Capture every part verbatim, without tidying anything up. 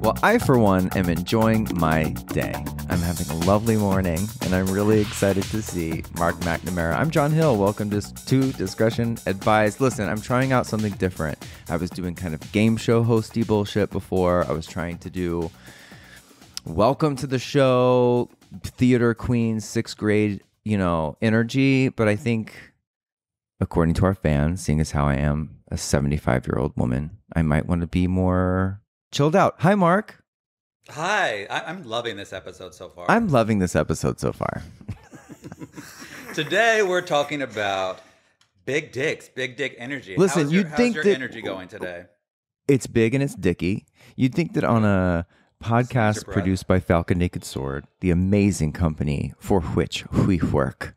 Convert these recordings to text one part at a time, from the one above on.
Well, I, for one, am enjoying my day. I'm having a lovely morning, and I'm really excited to see Marc MacNamara. I'm John Hill. Welcome to, to Discretion Advised. Listen, I'm trying out something different. I was doing kind of game show hosty bullshit before. I was trying to do welcome to the show, theater queen, sixth grade, you know, energy. But I think, according to our fans, seeing as how I am a seventy-five-year-old woman, I might want to be more chilled out. Hi, Mark. Hi. I- I'm loving this episode so far. I'm loving this episode so far. Today, we're talking about big dicks, big dick energy. Listen, how's your, you'd how's think your that energy going today? It's big and it's dicky. You'd think that on a podcast produced by Falcon Naked Sword, the amazing company for which we work,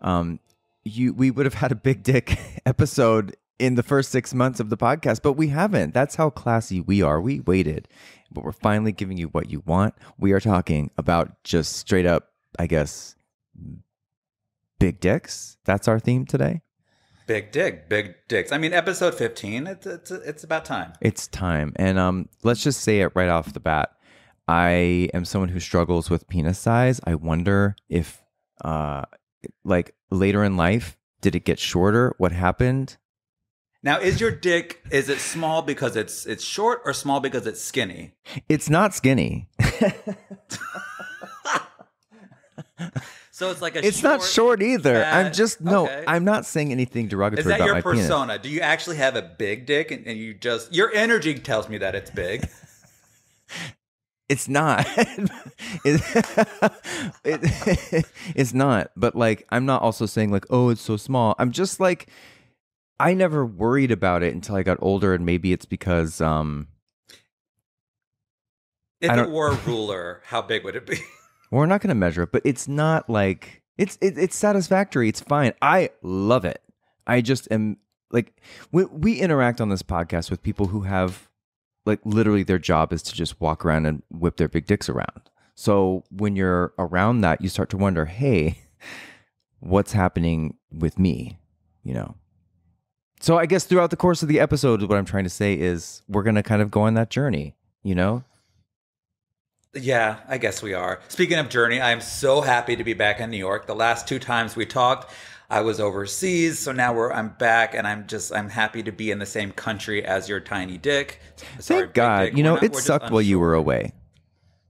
um, you we would have had a big dick episode in the first six months of the podcast, but we haven't. That's how classy we are. We waited, but we're finally giving you what you want. We are talking about just straight up, I guess, big dicks. That's our theme today. Big dick, big dicks. I mean, episode fifteen, it's, it's, it's about time. It's time. And um, let's just say it right off the bat. I am someone who struggles with penis size. I wonder if, uh, like, later in life, did it get shorter? What happened? Now, is your dick, is it small because it's it's short or small because it's skinny? It's not skinny. So it's like a it's short, not short either. Fat. I'm just, no, okay. I'm not saying anything derogatory about my penis. Is that your persona? Penis. Do you actually have a big dick and, and you just, your energy tells me that it's big. It's not. it, it, it's not. But like, I'm not also saying like, oh, it's so small. I'm just like, I never worried about it until I got older. And maybe it's because, um, if it were a ruler, how big would it be? We're not going to measure it, but it's not like it's it, it's satisfactory. It's fine. I love it. I just am like we, we interact on this podcast with people who have like literally their job is to just walk around and whip their big dicks around. So when you're around that, you start to wonder, hey, what's happening with me? You know? So I guess throughout the course of the episode, what I'm trying to say is we're going to kind of go on that journey, you know? Yeah, I guess we are. Speaking of journey, I am so happy to be back in New York. The last two times we talked, I was overseas, so now we're I'm back, and I'm just I'm happy to be in the same country as your tiny dick. Sorry, thank God. Dick. You know, not, it sucked while you were away.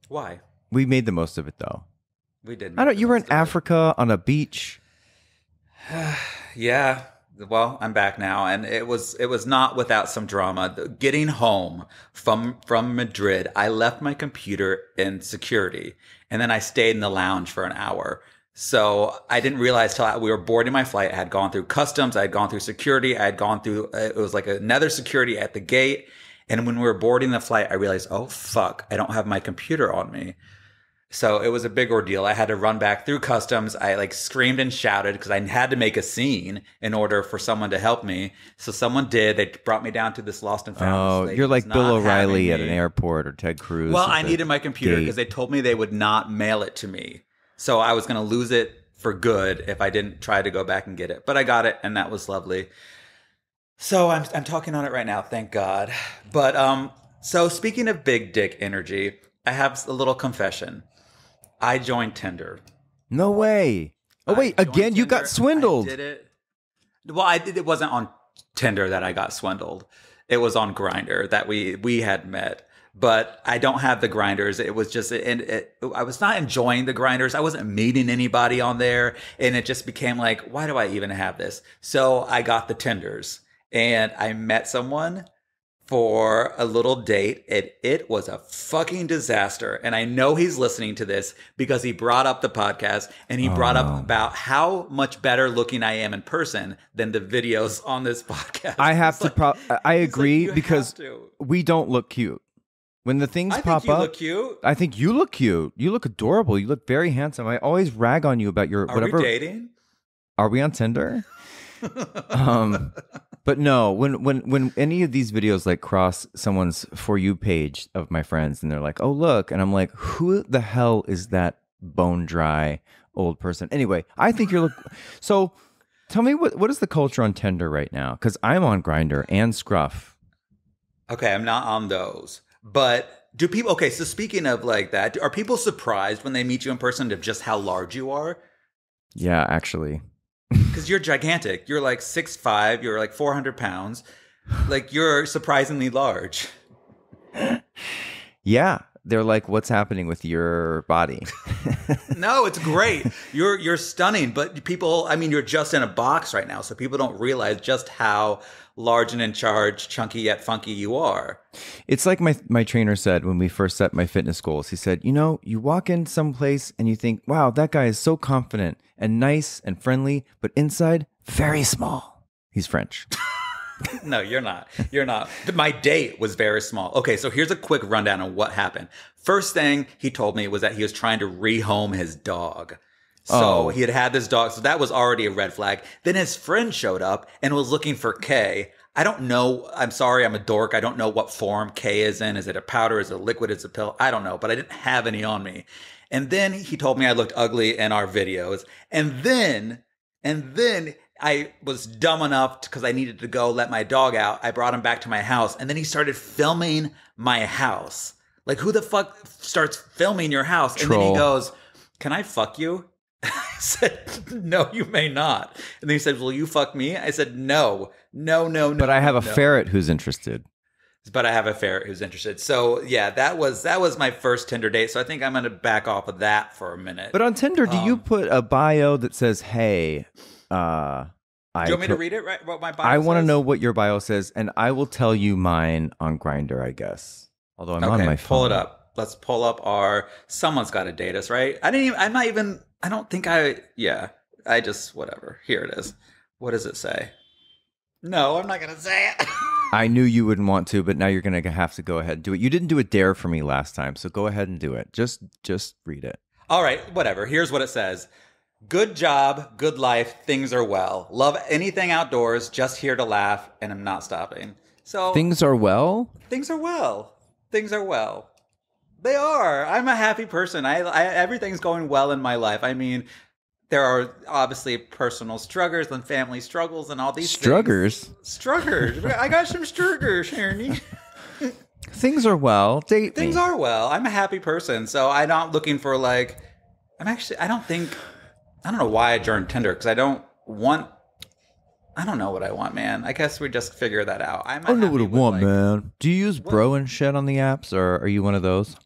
Why? We made the most of it, though. We did. I don't. You were in Africa on a beach. Yeah. Well, I'm back now, and it was it was not without some drama. Getting home from from Madrid, I left my computer in security, and then I stayed in the lounge for an hour. So I didn't realize till I, we were boarding my flight. I had gone through customs, I had gone through security, I had gone through it was like another security at the gate. And when we were boarding the flight, I realized, oh fuck, I don't have my computer on me. So it was a big ordeal. I had to run back through customs. I like screamed and shouted because I had to make a scene in order for someone to help me. So someone did. They brought me down to this lost and found. Oh, so you're like Bill O'Reilly at an airport or Ted Cruz. Well, I needed my computer because they told me they would not mail it to me. So I was going to lose it for good if I didn't try to go back and get it. But I got it, and that was lovely. So I'm I'm talking on it right now. Thank God. But um, so speaking of big dick energy, I have a little confession. I joined Tinder. No way. Oh, wait. Again, Tinder. You got swindled. I did it. Well, I did, it wasn't on Tinder that I got swindled. It was on Grindr that we, we had met. But I don't have the Grinders. It was just, and it, it, I was not enjoying the Grinders. I wasn't meeting anybody on there. And it just became like, why do I even have this? So I got the Tinders. And I met someone for a little date, and it was a fucking disaster. And I know he's listening to this because he brought up the podcast, and he oh. brought up about how much better looking I am in person than the videos on this podcast. I have it's to. Like, pro I agree like, because we don't look cute when the things I pop think you up. Look cute. I think you look cute. You look adorable. You look very handsome. I always rag on you about your Are whatever. Are we dating? Are we on Tinder? um. But no, when, when when any of these videos like cross someone's For You page of my friends, and they're like, oh, look. And I'm like, who the hell is that bone dry old person? Anyway, I think you're look. So tell me, what what is the culture on Tinder right now? Because I'm on Grindr and Scruff. Okay, I'm not on those. But Do people, okay, so speaking of like that, are people surprised when they meet you in person of just how large you are? Yeah, actually. Because you're gigantic. You're like six five, you're like four hundred pounds. Like, you're surprisingly large. Yeah. They're like, what's happening with your body? No, it's great. You're you're stunning. But people, I mean, you're just in a box right now. So people don't realize just how large and in charge, chunky yet funky you are. It's like my, my trainer said when we first set my fitness goals. He said, you know, you walk in someplace and you think, wow, that guy is so confident and nice and friendly. But inside, very small. He's French. No, you're not. You're not. My date was very small. Okay, so here's a quick rundown on what happened. First thing he told me was that he was trying to rehome his dog. So oh. he had had this dog. So that was already a red flag. Then his friend showed up and was looking for K. I don't know. I'm sorry. I'm a dork. I don't know what form K is in. Is it a powder? Is it a liquid? Is it a pill? I don't know. But I didn't have any on me. And then he told me I looked ugly in our videos. And then, and then... I was dumb enough because I needed to go let my dog out. I brought him back to my house. And then he started filming my house. Like, who the fuck starts filming your house? Troll. And then he goes, can I fuck you? I said, no, you may not. And then he said, will you fuck me? I said, no, no, no, no. But I have a no. ferret who's interested. But I have a ferret who's interested. So, yeah, that was that was my first Tinder date. So I think I'm going to back off of that for a minute. But on Tinder, um, do you put a bio that says, hey... Uh, I Do you want me to read it? Right, what my bio I want to know what your bio says, and I will tell you mine on Grindr, I guess. Although I'm okay, on my phone. Pull it up. Let's pull up our. Someone's got to date us, right? I didn't. Even, I'm not even. I don't think I. Yeah. I just whatever. Here it is. What does it say? No, I'm not gonna say it. I knew you wouldn't want to, but now you're gonna have to go ahead and do it. You didn't do a dare for me last time, so go ahead and do it. Just, just read it. All right. Whatever. Here's what it says. Good job, good life, things are well. Love anything outdoors, just here to laugh, and I'm not stopping. So things are well? Things are well. Things are well. They are. I'm a happy person. I, I everything's going well in my life. I mean, there are obviously personal struggles and family struggles and all these struggles. Things. Struggles. I got some struggles, Cheri. Things are well. Date things me. Are well. I'm a happy person, so I'm not looking for like I'm actually I don't think I don't know why I joined Tinder, because I don't want... I don't know what I want, man. I guess we just figure that out. I'm I don't know what I want, like, man. Do you use what? Bro and shit on the apps, or are you one of those?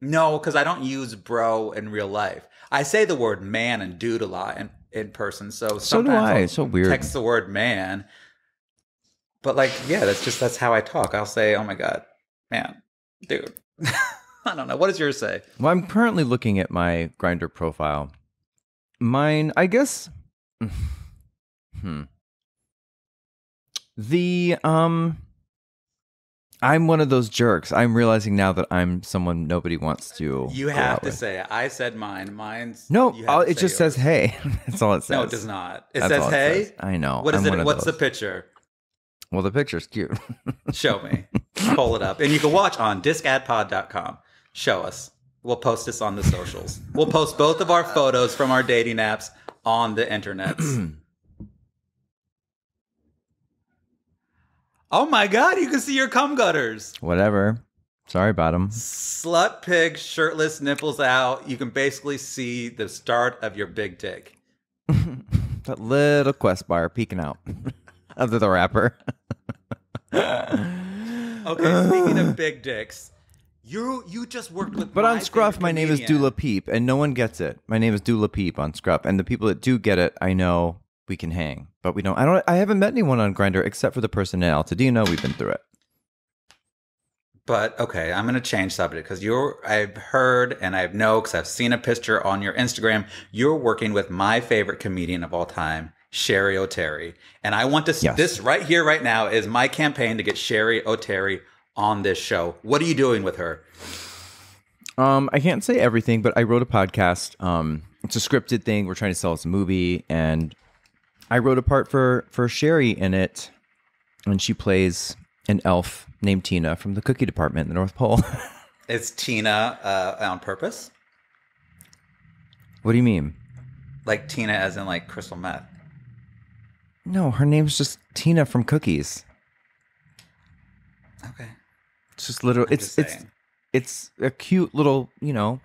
No, because I don't use bro in real life. I say the word man and dude a lot in, in person, so sometimes so do I. I'll so text the word man. But, like, yeah, that's just that's how I talk. I'll say, oh, my God, man, dude. I don't know. What does yours say? Well, I'm currently looking at my Grindr profile. Mine, I guess, hmm. The, um, I'm one of those jerks. I'm realizing now that I'm someone nobody wants to. You have to with. say it. I said mine. Mine's. No, all, it just yours. says, hey. That's all it says. No, it does not. It That's says, hey. It says. I know. What is I'm it? What's the picture? Well, the picture's cute. Show me. Pull it up. And you can watch on disc ad pod dot com. Show us. We'll post this on the socials. We'll post both of our photos from our dating apps on the internet. Oh my God, you can see your cum gutters. Whatever. Sorry about them. Slut pig, shirtless, nipples out. You can basically see the start of your big dick. That little quest bar peeking out under the wrapper. Okay, speaking of big dicks. You you just worked with. But on Scruff, my name is Dula Peep, and no one gets it. My name is Dula Peep on Scruff, and the people that do get it, I know we can hang, but we don't. I don't. I haven't met anyone on Grindr except for the person in Altadena. We've been through it. But okay, I'm gonna change subject because you're. I've heard and I know because I've seen a picture on your Instagram. You're working with my favorite comedian of all time, Cheri Oteri, and I want to. Yes. This right here, right now, is my campaign to get Cheri Oteri on this show. What are you doing with her? Um, I can't say everything, but I wrote a podcast. Um, it's a scripted thing. We're trying to sell this movie, and I wrote a part for for Cheri in it, and she plays an elf named Tina from the cookie department in the North Pole. Is Tina uh, on purpose? What do you mean? Like Tina as in like crystal meth? No, her name's just Tina from Cookies. Okay. It's just literally, it's, just it's, it's a cute little, you know,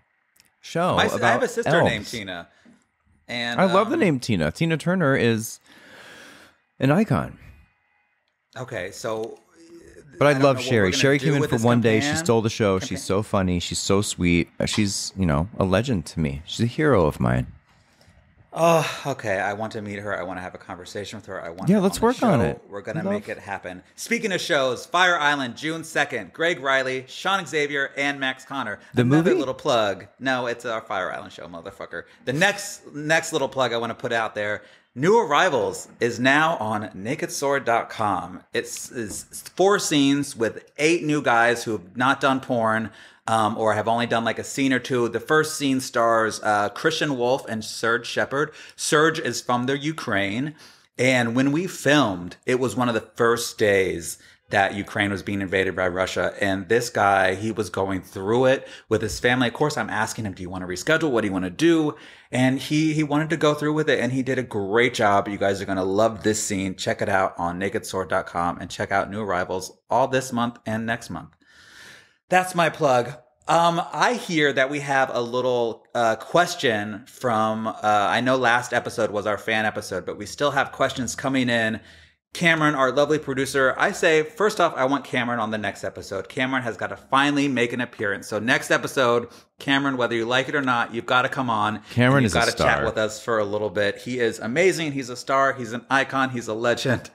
show. My, about I have a sister elves. named Tina. And I um, love the name Tina. Tina Turner is an icon. Okay, so... But I, I love Cheri. Cheri came in for one day. She stole the show. Okay. She's so funny. She's so sweet. She's, you know, a legend to me. She's a hero of mine. Oh, okay. I want to meet her. I want to have a conversation with her. I want. Yeah, let's on work on it. We're gonna love. make it happen. Speaking of shows, Fire Island, June second. Greg Riley, Sean Xavier, and Max Connor. The Another movie. Little plug. No, it's our Fire Island show, motherfucker. The next next little plug I want to put out there. New Arrivals is now on naked sword dot com. It's, it's four scenes with eight new guys who have not done porn. Um, or have only done like a scene or two. The first scene stars uh, Christian Wolf and Serge Shepard. Serge is from the Ukraine. And when we filmed, it was one of the first days that Ukraine was being invaded by Russia. And this guy, he was going through it with his family. Of course, I'm asking him, do you want to reschedule? What do you want to do? And he he wanted to go through with it. And he did a great job. You guys are going to love this scene. Check it out on naked sword dot com and check out New Arrivals all this month and next month. That's my plug. Um, I hear that we have a little uh, question from, uh, I know last episode was our fan episode, but we still have questions coming in. Cameron, our lovely producer, I say, first off, I want Cameron on the next episode. Cameron has got to finally make an appearance. So next episode, Cameron, whether you like it or not, you've got to come on. Cameron is a star. You've got to chat with us for a little bit. He is amazing. He's a star. He's an icon. He's a legend.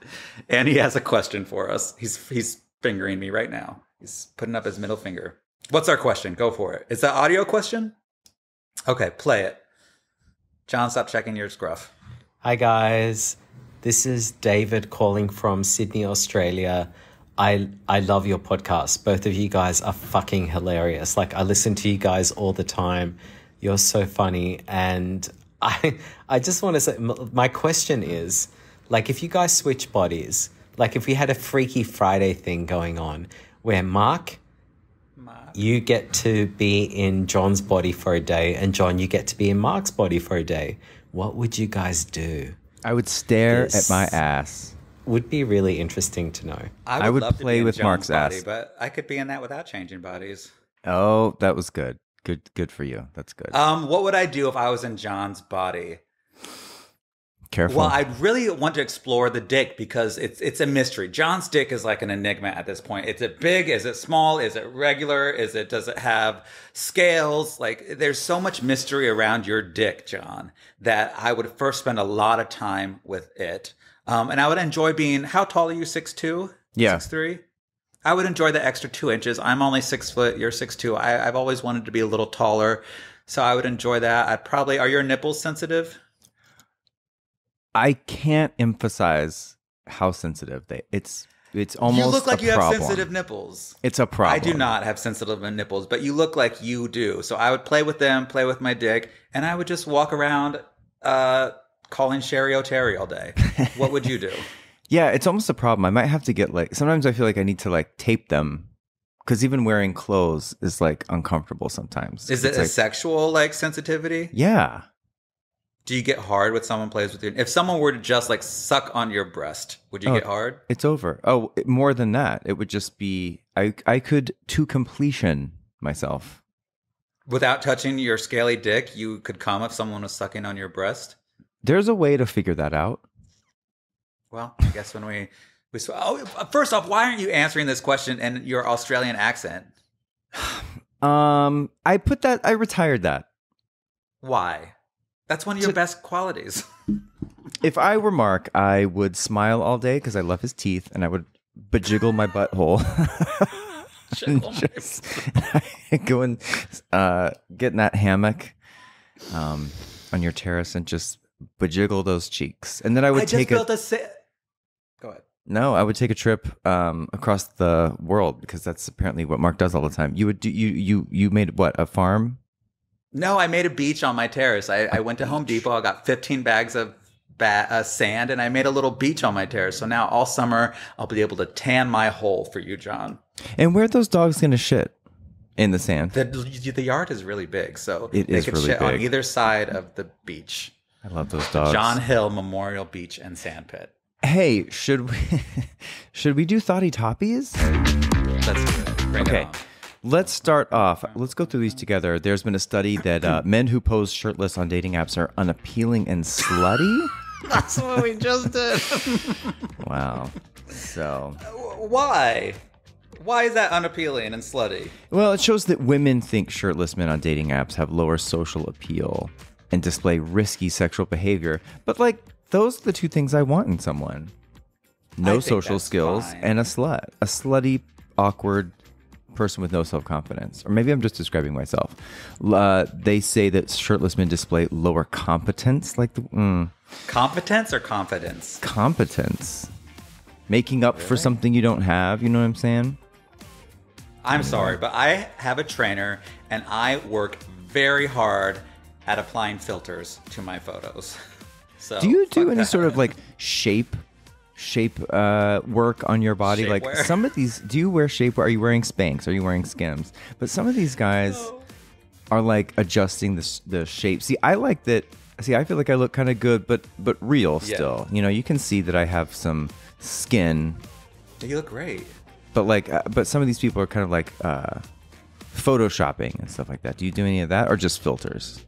And he has a question for us. He's, he's fingering me right now. He's putting up his middle finger. What's our question? Go for it. Is that audio question? Okay, play it. John, stop checking your Scruff. Hi, guys. This is David calling from Sydney, Australia. I I love your podcast. Both of you guys are fucking hilarious. Like, I listen to you guys all the time. You're so funny. And I, I just want to say, my question is, like, if you guys switch bodies, like if we had a Freaky Friday thing going on, where Mark, Mark, you get to be in John's body for a day, and John, you get to be in Mark's body for a day. What would you guys do? I would stare this at my ass. Would be really interesting to know. I would, I would love play to be with in Mark's body, ass, but I could be in that without changing bodies. Oh, that was good. Good, good for you. That's good. Um, what would I do if I was in John's body? Careful. Well, I really want to explore the dick because it's it's a mystery. John's dick is like an enigma at this point. Is it big? Is it small? Is it regular? Is it does it have scales? Like, there's so much mystery around your dick, John, that I would first spend a lot of time with it. Um, and I would enjoy being, how tall are you? six two? Yeah. six three? I would enjoy the extra two inches. I'm only six foot. You're six two. I, I've always wanted to be a little taller. So I would enjoy that. I'd probably, are your nipples sensitive? I can't emphasize how sensitive they. It's it's almost. You look like a you have problem. sensitive nipples. It's a problem. I do not have sensitive nipples, but you look like you do. So I would play with them, play with my dick, and I would just walk around uh, calling Cheri Oteri all day. What would you do? Yeah, it's almost a problem. I might have to get like. Sometimes I feel like I need to like tape them because even wearing clothes is like uncomfortable sometimes. Is it it's a like, sexual like sensitivity? Yeah. Do you get hard when someone plays with you? If someone were to just like suck on your breast, would you oh, get hard? It's over. Oh, more than that. It would just be, I, I could to completion myself. Without touching your scaly dick, you could come if someone was sucking on your breast? There's a way to figure that out. Well, I guess when we, we oh, first off, why aren't you answering this question in your Australian accent? um, I put that, I retired that. Why? That's one of your best qualities. If I were Mark, I would smile all day because I love his teeth, and I would bejiggle my butthole. Just go and uh, get in that hammock um, on your terrace and just bejiggle those cheeks. And then I would I take just a, a si Go ahead. No, I would take a trip um, across the world because that's apparently what Mark does all the time. You would do you you you made what, a farm? No, I made a beach on my terrace. I, I went to Home Depot. I got fifteen bags of ba uh, sand, and I made a little beach on my terrace. So now all summer, I'll be able to tan my hole for you, John. And where are those dogs going to shit? In the sand? The, the yard is really big, so it they could really shit big. on either side of the beach. I love those dogs. John Hill Memorial Beach and Sand Pit. Hey, should we, should we do Thoughty Toppies? Let's do it. Bring okay. It on. Let's start off. Let's go through these together. There's been a study that uh, men who pose shirtless on dating apps are unappealing and slutty. That's what we just did. Wow. So. Why? Why is that unappealing and slutty? Well, it shows that women think shirtless men on dating apps have lower social appeal and display risky sexual behavior. But, like, those are the two things I want in someone. No social skills fine. and a slut. A slutty, awkward person with no self-confidence. Or maybe I'm just describing myself. Uh, they say that shirtless men display lower competence. Like the, mm. Competence or confidence? Competence. Making up really? for something you don't have. You know what I'm saying? I'm sorry, but I have a trainer and I work very hard at applying filters to my photos. So do you do any that. sort of like shape shape uh work on your body? Shape like wear. Some of these, do you wear shape? Are you wearing Spanx? Are you wearing Skims? But some of these guys no. are like adjusting the the shape. See, I like that. See, I feel like I look kind of good, but but real yeah. still. You know, you can see that I have some skin. You look great. But like, uh, but some of these people are kind of like uh, photoshopping and stuff like that. Do you do any of that, or just filters?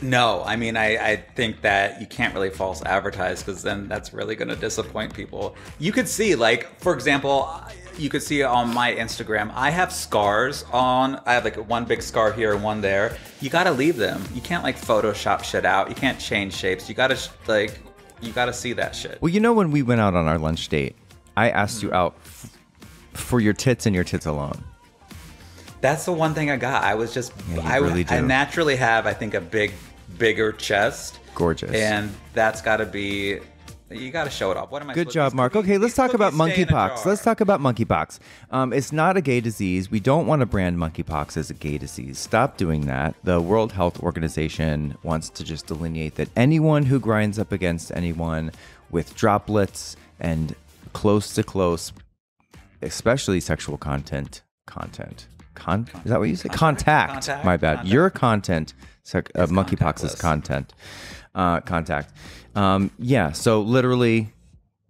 No, I mean, I, I think that you can't really false advertise, because then that's really going to disappoint people. You could see, like, for example, you could see on my Instagram, I have scars on, I have like one big scar here and one there. You got to leave them. You can't like Photoshop shit out. You can't change shapes. You got to like, you got to see that shit. Well, you know, when we went out on our lunch date, I asked mm-hmm. you out f for your tits and your tits alone. That's the one thing I got. I was just, yeah, I, really I naturally have, I think, a big, bigger chest. Gorgeous. And that's got to be, you got to show it off. What am I Good job, Mark. Be, okay, let's talk about monkeypox. Let's talk about monkeypox. Um, it's not a gay disease. We don't want to brand monkeypox as a gay disease. Stop doing that. The World Health Organization wants to just delineate that anyone who grinds up against anyone with droplets and close to close, especially sexual content, content. Con contact. Is that what you say? Contact. contact. contact. My bad. Contact. Your content. Uh, monkeypox is content. Uh, contact. Um, yeah. So literally,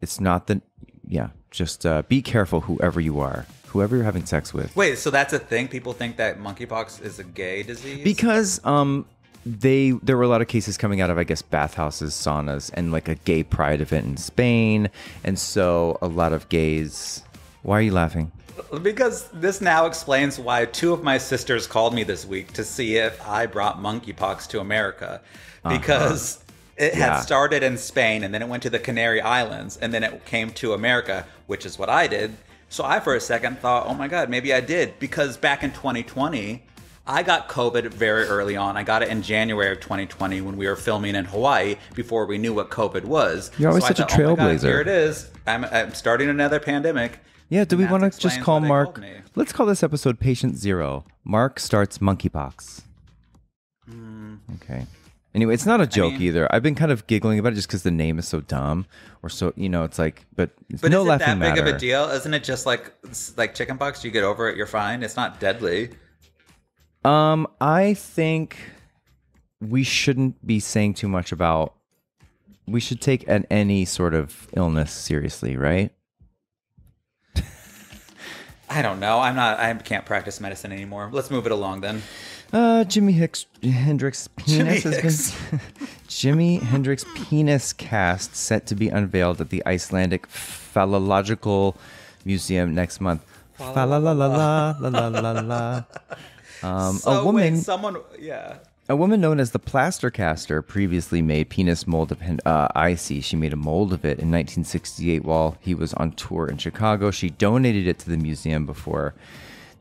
it's not the. Yeah. Just uh, be careful, whoever you are, whoever you're having sex with. Wait. So that's a thing. People think that monkeypox is a gay disease because um, they there were a lot of cases coming out of, I guess, bathhouses, saunas, and like a gay pride event in Spain, and so a lot of gays. Why are you laughing? Because this now explains why two of my sisters called me this week to see if I brought monkeypox to America, because uh-huh. it yeah. had started in Spain and then it went to the Canary Islands and then it came to America, which is what I did. So I, for a second, thought, oh my God, maybe I did, because back in twenty twenty, I got COVID very early on. I got it in January of twenty twenty when we were filming in Hawaii before we knew what COVID was. You're always so such I thought, a trailblazer. Oh my God, here it is. I'm, I'm starting another pandemic. Yeah, do we want to just call Mark? Let's call this episode Patient Zero. Mark starts monkeypox. Mm. Okay. Anyway, it's not a joke I mean, either. I've been kind of giggling about it just because the name is so dumb, or so, you know, it's like, but it's but no laughing matter. But is it that big of a deal? Isn't it just like like chickenpox? You get over it, you're fine. It's not deadly. Um, I think we shouldn't be saying too much about. We should take an, any sort of illness seriously, right? I don't know. I'm not. I can't practice medicine anymore. Let's move it along then. Uh, Jimi Hicks, Hendrix penis Jimi has Hicks. been. Jimi Hendrix penis cast set to be unveiled at the Icelandic Phallological Museum next month. Fa-la-la-la-la-la-la-la-la. Um, so a woman. Wait, someone. Yeah. A woman known as the plaster caster previously made penis mold of uh, Icy. She made a mold of it in nineteen sixty-eight while he was on tour in Chicago. She donated it to the museum before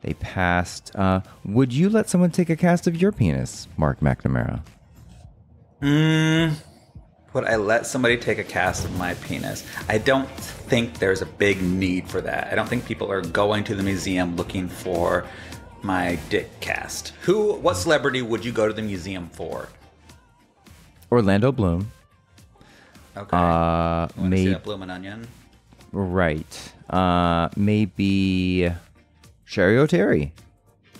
they passed. Uh, would you let someone take a cast of your penis, Marc MacNamara? Mm, would I let somebody take a cast of my penis? I don't think there's a big need for that. I don't think people are going to the museum looking for my dick cast. Who, what celebrity would you go to the museum for? Orlando Bloom. Okay. Uh, maybe Bloom and Onion. Right. Uh, maybe Cheri Oteri.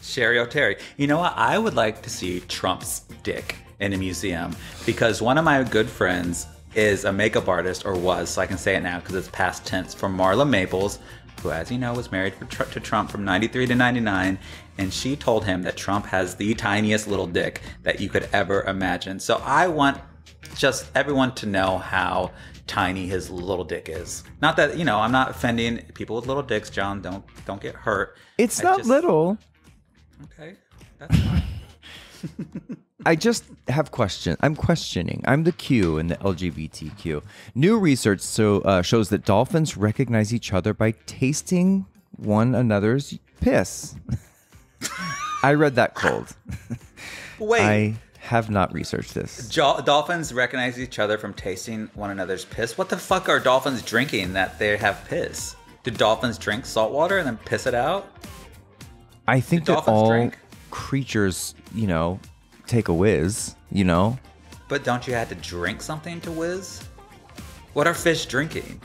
Cheri Oteri. You know what? I would like to see Trump's dick in a museum, because one of my good friends is a makeup artist, or was, so I can say it now because it's past tense, from Marla Maples. who, as you know, was married for tr to Trump from ninety-three to ninety-nine, and she told him that Trump has the tiniest little dick that you could ever imagine. So I want just everyone to know how tiny his little dick is. Not that, you know, I'm not offending people with little dicks, John. Don't don't get hurt. It's I not just... little. Okay, that's fine. I just have question. I'm questioning. I'm the Q in the L G B T Q. New research so uh, shows that dolphins recognize each other by tasting one another's piss. I read that cold. Wait. I have not researched this. Jo dolphins recognize each other from tasting one another's piss. What the fuck are dolphins drinking that they have piss? Do dolphins drink salt water and then piss it out? I think Do that all drink? creatures, you know, take a whiz, you know? But don't you have to drink something to whiz? What are fish drinking?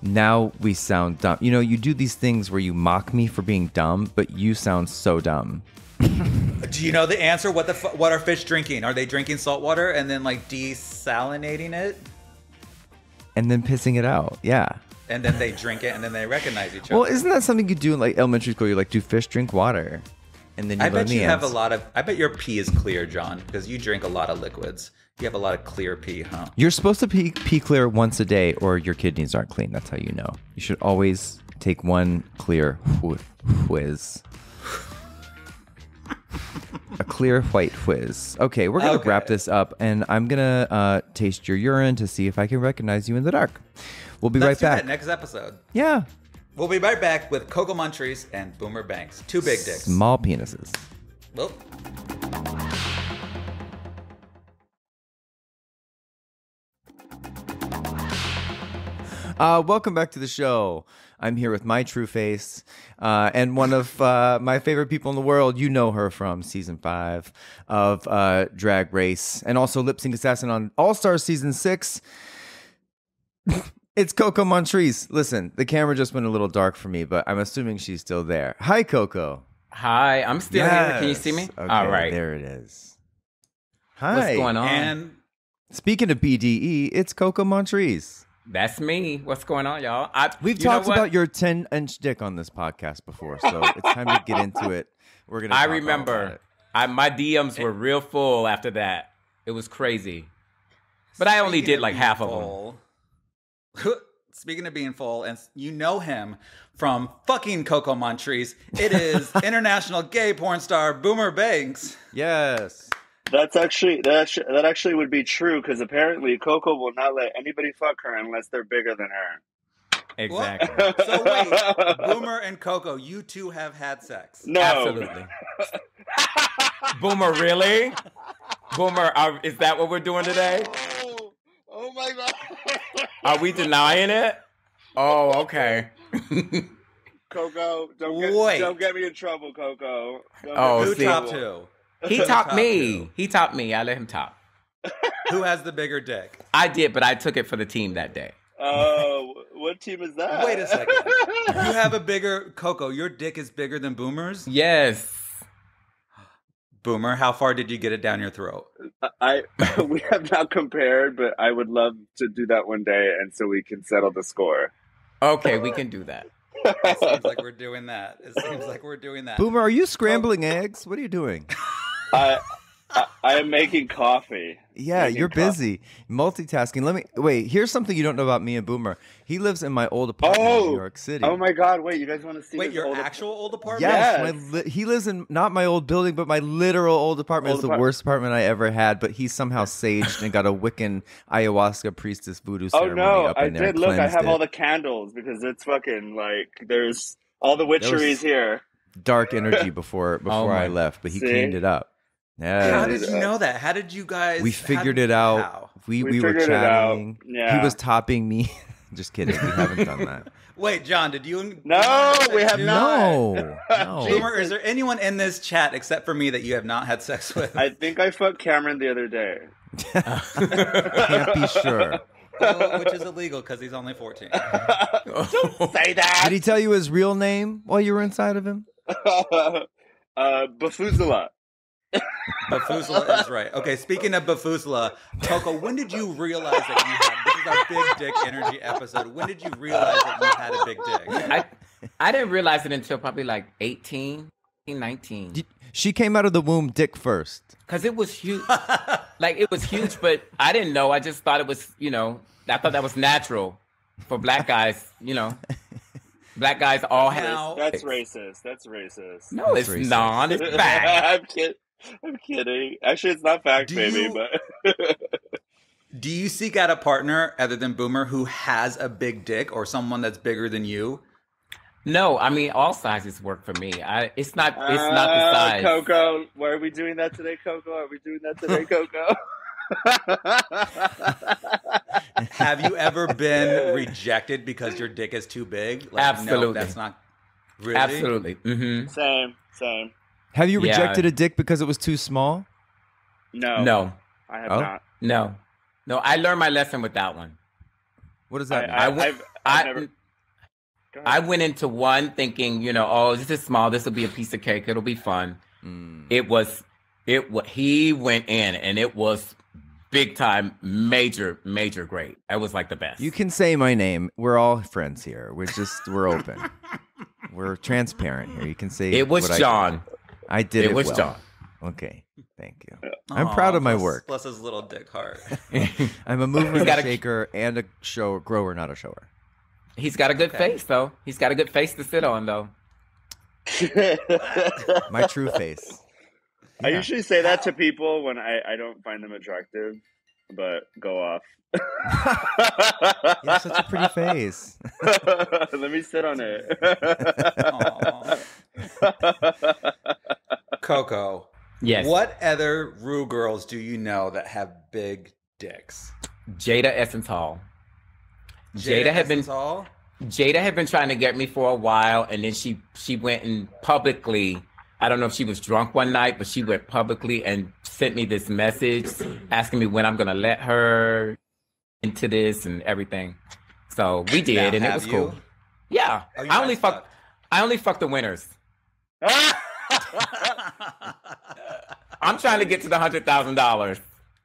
Now we sound dumb. You know, you do these things where you mock me for being dumb, but you sound so dumb. Do you know the answer? What the f what are fish drinking? Are they drinking salt water and then like desalinating it? And then pissing it out, yeah. And then they drink it and then they recognize each other. Well, isn't that something you do in like elementary school? You're like, do fish drink water? And then you I bet you have a lot of, I bet your pee is clear, John, because you drink a lot of liquids. You have a lot of clear pee, huh? You're supposed to pee, pee clear once a day or your kidneys aren't clean. That's how you know. You should always take one clear whiz. A clear white whiz. Okay, we're going to okay. wrap this up, and I'm going to uh, taste your urine to see if I can recognize you in the dark. We'll be Let's right back. That next episode. Yeah. We'll be right back with Coco Montrese and Boomer Banks. Two big dicks. Small penises. Well. Uh, welcome back to the show. I'm here with my true face uh, and one of uh, my favorite people in the world. You know her from season five of uh, Drag Race and also Lip Sync Assassin on All Stars season six. It's Coco Montrese. Listen, the camera just went a little dark for me, but I'm assuming she's still there. Hi, Coco. Hi, I'm still yes. here. Can you see me? Okay, all right. There it is. Hi. What's going on? And speaking of B D E, it's Coco Montrese. That's me. What's going on, y'all? We've talked about your ten inch dick on this podcast before, so it's time to get into it. We're gonna. I remember. I, my D Ms it, were real full after that. It was crazy. But I only did like half full. of them. Speaking of being full, and you know him from fucking Coco Montrese, it is international gay porn star Boomer Banks. Yes. That's actually, that actually, that actually would be true because apparently Coco will not let anybody fuck her unless they're bigger than her. Exactly. Well, so wait, Boomer and Coco, you two have had sex. No. Absolutely. Boomer, really? Boomer, are, is that what we're doing today? Oh, oh my God. Are we denying it? Oh, okay. Coco, don't get, don't get me in trouble, Coco. Don't oh, who topped who? He topped me. Two. He topped me. I let him top. Who has the bigger dick? I did, but I took it for the team that day. Oh, uh, what team is that? Wait a second. You have a bigger Coco. Your dick is bigger than Boomer's? Yes. Boomer, how far did you get it down your throat? I we have not compared, but I would love to do that one day, and so we can settle the score. Okay, we can do that. It seems like we're doing that. It seems like we're doing that. Boomer, are you scrambling oh. eggs? What are you doing? I, I I am making coffee. Yeah, making you're coffee. busy multitasking. Let me wait. Here's something you don't know about me and Boomer. He lives in my old apartment oh. in New York City. Oh my God! Wait, you guys want to see? Wait, his your old actual old apartment? Yes. yes. My he lives in not my old building, but my literal old apartment. Old it's apart the worst apartment I ever had. But he somehow saged and got a Wiccan ayahuasca priestess voodoo ceremony. Oh no! Up I in there did look. I have it. all the candles because it's fucking like there's all the witcheries here. Dark energy before before oh I left, but he see? cleaned it up. Yeah. How did you know that? How did you guys? We figured it out. How? We we, we were chatting. Yeah. He was topping me. Just kidding. We haven't done that. Wait, John, did you? No, we have not. No. no. Boomer, is there anyone in this chat except for me that you have not had sex with? I think I fucked Cameron the other day. Can't be sure. Well, which is illegal because he's only fourteen. Don't say that. Did he tell you his real name while you were inside of him? uh, Bafuzala. Bafusla is right. Okay, speaking of Bafusla, Coco, when did you realize that you had, this is our big dick energy episode, when did you realize that you had a big dick? I, I didn't realize it until probably like eighteen, nineteen. Did, she came out of the womb dick first. Because it was huge. Like, it was huge, but I didn't know. I just thought it was, you know, I thought that was natural for black guys, you know. Black guys all have. That's racist. That's racist. No, it's racist. Not. It's fact. I'm kidding. I'm kidding. Actually, it's not fact, do maybe, you, but. Do you seek out a partner other than Boomer who has a big dick or someone that's bigger than you? No, I mean, all sizes work for me. I, it's not. It's uh, not the size. Coco, why are we doing that today, Coco? Are we doing that today, Coco? Have you ever been rejected because your dick is too big? Like, absolutely. No, that's not really? Absolutely. Mm-hmm. Same, same. Have you rejected yeah. a dick because it was too small? No. No. I have oh? not. No. No, I learned my lesson with that one. What does that I, mean? I, I, went, I've, I've I, never... I went into one thinking, you know, oh, this is small. This will be a piece of cake. It'll be fun. Mm. It was, it. He went in and it was... Big time, major, major great. I was like the best. You can say my name. We're all friends here. We're just, we're open. We're transparent here. You can say it was John. I, I did it, it was well. John. Okay, thank you. Aww, I'm proud of my plus, work. Plus his little dick heart. I'm a mover and a shaker and a show grower, not a shower. He's got a good okay. face, though. He's got a good face to sit on, though. My true face. Yeah. I usually say that to people when I, I don't find them attractive, but go off. You have such a pretty face. Let me sit on it. Coco. Yes. What other Rue girls do you know that have big dicks? Jada Essence Hall. Jada, Jada had been Hall? Jada had been trying to get me for a while, and then she she went and publicly. I don't know if she was drunk one night, but she went publicly and sent me this message asking me when I'm going to let her into this and everything. So we did, now, and it was you? Cool. Yeah. Oh, I only fucked I only fucked the winners. I'm trying to get to the one hundred thousand dollars.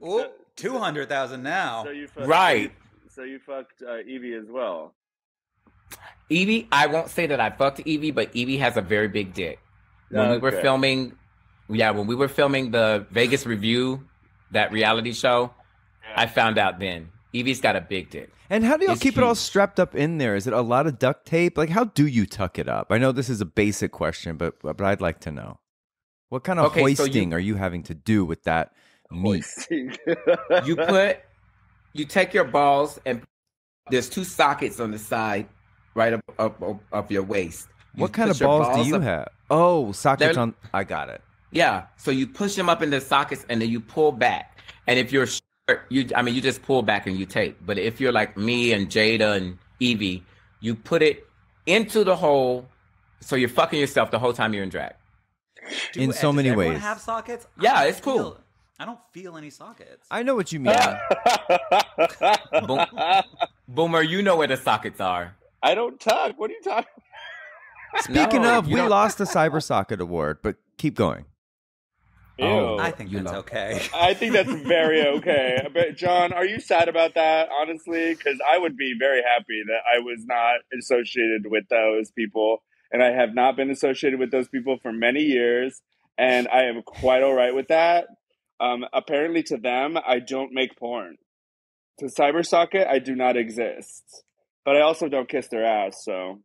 Ooh, two hundred thousand dollars now. So you fucked, right. So you fucked uh, Evie as well. Evie, I won't say that I fucked Evie, but Evie has a very big dick. When okay. we were filming, yeah, when we were filming the Vegas Review, that reality show, yeah. I found out then. Evie's got a big dick. And how do y'all keep huge. It all strapped up in there? Is it a lot of duct tape? Like, how do you tuck it up? I know this is a basic question, but but I'd like to know. What kind of okay, hoisting so you, are you having to do with that meat? You put, you take your balls and there's two sockets on the side right up, up, up, up your waist. You what kind of balls, balls do you up, have? Oh, sockets they're, on. I got it. Yeah. So you push them up into sockets and then you pull back. And if you're short, you, I mean, you just pull back and you tape. But if you're like me and Jada and Evie, you put it into the hole. So you're fucking yourself the whole time you're in drag. Do, in so many ways. Have sockets? Yeah, it's feel, cool. I don't feel any sockets. I know what you mean. Boom, Boomer, you know where the sockets are. I don't tuck. What are you talking about? Speaking no, of, we don't... lost the Cyber Socket Award, but keep going. Ew. Oh, I think that's okay. I think that's very okay. But John, are you sad about that, honestly? Because I would be very happy that I was not associated with those people. And I have not been associated with those people for many years. And I am quite all right with that. Um, apparently to them, I don't make porn. To Cyber Socket, I do not exist. But I also don't kiss their ass, so...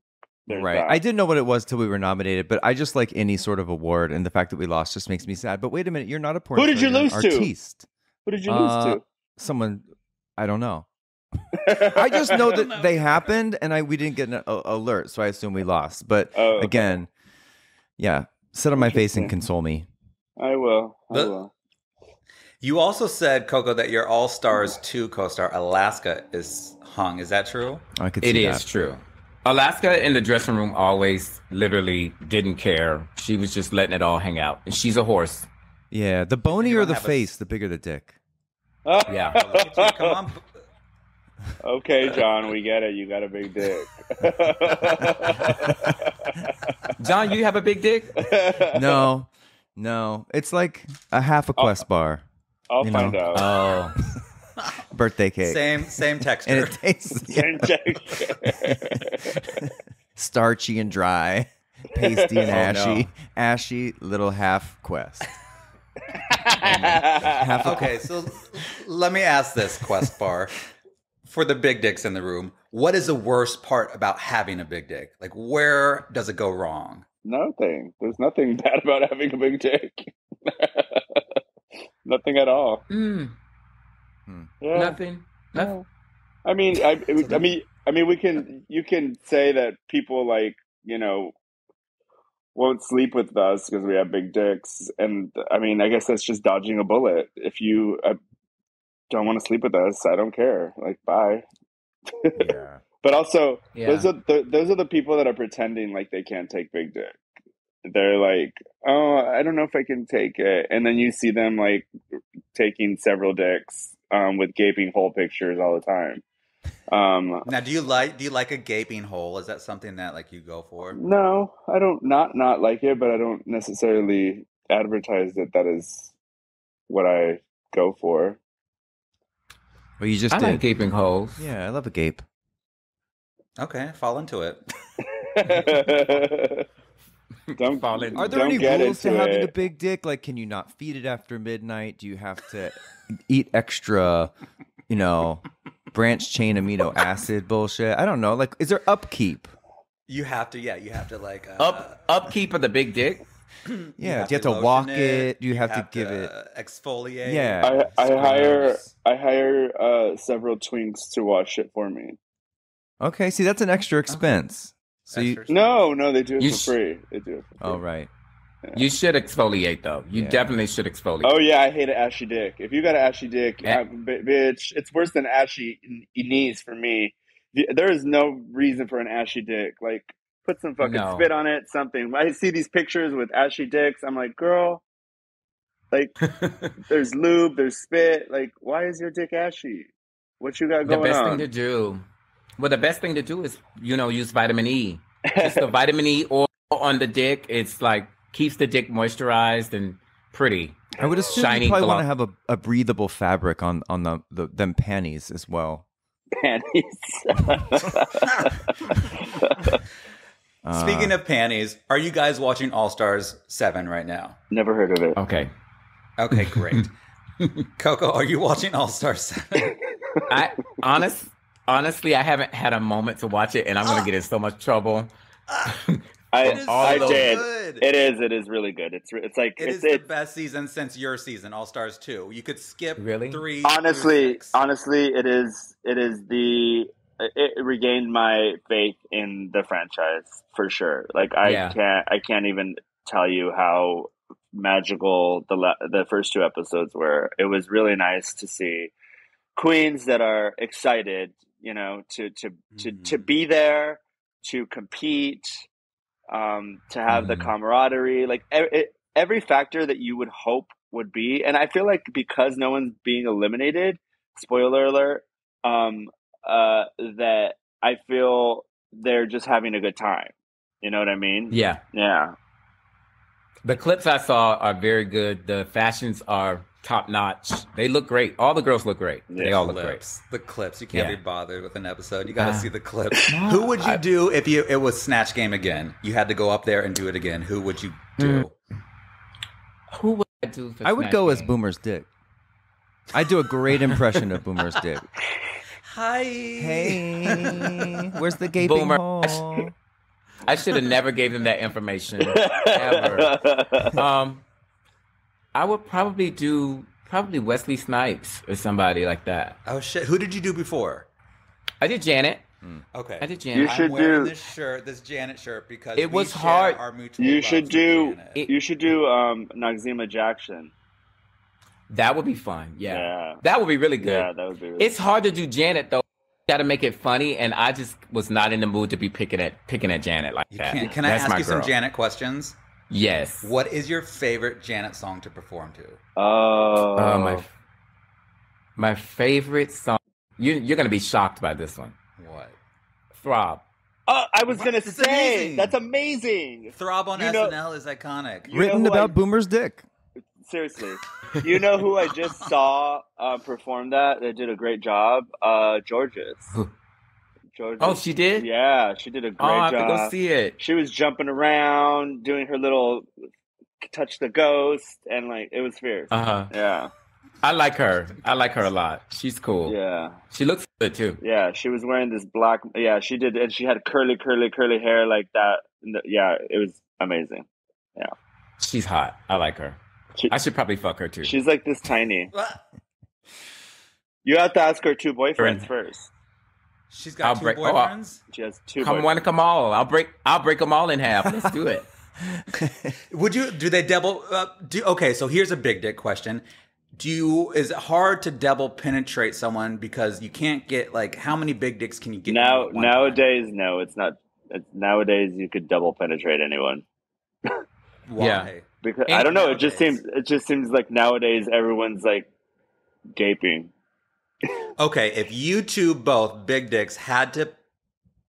There's right. That. I didn't know what it was till we were nominated, but I just like any sort of award, and the fact that we lost just makes me sad. But wait a minute, you're not a porn Who did you lose artiste. to? Who did you uh, lose to? Someone, I don't know. I just know that know. they happened, and I we didn't get an a, alert, so I assume we lost. But oh, okay. again, yeah, sit on my face and console me. I will. I but, will. You also said, Coco, that your All Stars two co-star, Alaska, is hung. Is that true? I could see it that. is true. Alaska in the dressing room always literally didn't care. She was just letting it all hang out. And she's a horse. Yeah, the bonier or the face, a... the bigger the dick. Oh. Yeah. Come on. Okay, John, we get it. You got a big dick. John, you have a big dick? No, no. It's like a half a Quest I'll, bar. I'll you find know? out. Oh. Birthday cake. Same same texture. And it tastes, yeah. Same texture. starchy and dry, pasty and ashy, oh, no. ashy little half quest. half okay, quest. So let me ask this, Quest Bar, for the big dicks in the room. What is the worst part about having a big dick? Like, where does it go wrong? Nothing. There's nothing bad about having a big dick. Nothing at all. Mm. Hmm. Yeah. Nothing. No. I mean, I, I mean, I mean, we can. You can say that people like you know won't sleep with us because we have big dicks, and I mean, I guess that's just dodging a bullet. If you uh, don't want to sleep with us, I don't care. Like, bye. Yeah. But also, yeah. those are the, those are the people that are pretending like they can't take big dick. They're like, oh, I don't know if I can take it. And then you see them like taking several dicks um, with gaping hole pictures all the time. Um, now, do you like do you like a gaping hole? Is that something that like you go for? No, I don't not not like it, but I don't necessarily advertise that that is what I go for. Well, you just I did. like gaping holes. Yeah, I love a gape. Okay, fall into it. Don't fall in. Are there any rules to having a big dick? Like, can you not feed it after midnight? Do you have to eat extra, you know, branch chain amino acid bullshit? I don't know. Like, is there upkeep? You have to, yeah. You have to like uh, up upkeep of the big dick. Yeah, do you have to walk it? Do you have to give it exfoliate? Yeah, I, I hire I hire uh, several twinks to wash it for me. Okay, see, that's an extra expense. So you, no, no, they do it for free. They do it for free. Oh, right. Yeah. You should exfoliate, though. You yeah. definitely should exfoliate. Oh, yeah, I hate an ashy dick. If you got an ashy dick, yeah. I, bitch, it's worse than ashy knees for me. There is no reason for an ashy dick. Like, put some fucking no. spit on it, something. I see these pictures with ashy dicks. I'm like, girl, like, there's lube, there's spit. Like, why is your dick ashy? What you got going on? The best on? thing to do... Well, the best thing to do is, you know, use vitamin E. Just the vitamin E oil on the dick. It's like keeps the dick moisturized and pretty. I would assume Shiny you probably glow. want to have a, a breathable fabric on, on the, the them panties as well. Panties. Speaking of panties, are you guys watching All Stars seven right now? Never heard of it. Okay. Okay, great. Coco, are you watching All Stars seven? I, honest... Honestly, I haven't had a moment to watch it, and I'm going to get in so much trouble. I, I did. Good. It is. It is really good. It's it's like it it's, is it's, the best season since your season, All Stars two. You could skip really? three. Honestly, honestly, it is. It is the. It regained my faith in the franchise for sure. Like I yeah. can't. I can't even tell you how magical the the first two episodes were. It was really nice to see queens that are excited. You know, to to, to, to be there, to compete, um, to have mm. the camaraderie, like e every factor that you would hope would be. And I feel like because no one's being eliminated, spoiler alert, um, uh, that I feel they're just having a good time. You know what I mean? Yeah. Yeah. The clips I saw are very good. The fashions are top notch. They look great. All the girls look great. Yes. They all look clips. great. The clips. You can't yeah. be bothered with an episode. You got to uh, see the clips. No, Who would you I, do if you it was Snatch Game again? You had to go up there and do it again. Who would you do? Who would I do? For I would go game? as Boomer's dick. I do a great impression of Boomer's dick. Hi. Hey. Where's the gaping Boomer. hole? I should have never gave him that information. Ever. Um. I would probably do probably Wesley Snipes or somebody like that. Oh shit! Who did you do before? I did Janet. Mm. Okay, I did Janet. You should I'm wearing do this shirt, this Janet shirt, because it we was hard. Our mutual you should do. It, you should do um, Noxzema Jackson. That would be fun. Yeah. yeah, that would be really good. Yeah, that would be. Really it's fun. hard to do Janet though. Got to make it funny, and I just was not in the mood to be picking at picking at Janet like you that. Can, can I That's ask you girl. some Janet questions? Yes. What is your favorite Janet song to perform to? Oh, uh, my, my favorite song. You, you're going to be shocked by this one. What? Throb. Oh, I was going to say amazing. that's amazing. Throb on you know, S N L is iconic. Written about I, Boomer's dick. Seriously, you know who I just saw uh, perform that? They did a great job. Uh, Georges. Georgia. Oh, she did? Yeah, she did a great oh, I have job. To go see it. She was jumping around, doing her little touch the ghost, and like it was fierce. Uh huh. Yeah. I like her. I like her a lot. She's cool. Yeah. She looks good too. Yeah, she was wearing this black. Yeah, she did, and she had curly, curly, curly hair like that. Yeah, it was amazing. Yeah. She's hot. I like her. She, I should probably fuck her too. She's like this tiny. You have to ask her two boyfriends first. She's got I'll two break, boyfriends. Oh, she has two. Come boyfriends. One, come all. I'll break. I'll break them all in half. Let's do it. Would you? Do they double? Uh, do okay. So here's a big dick question. Do you? Is it hard to double penetrate someone because you can't get like how many big dicks can you get? Now nowadays, time? no, it's not. It's, nowadays, you could double penetrate anyone. Why? Yeah. Because and I don't know. Nowadays. It just seems. It just seems like nowadays everyone's like gaping. Okay, if you two both big dicks had to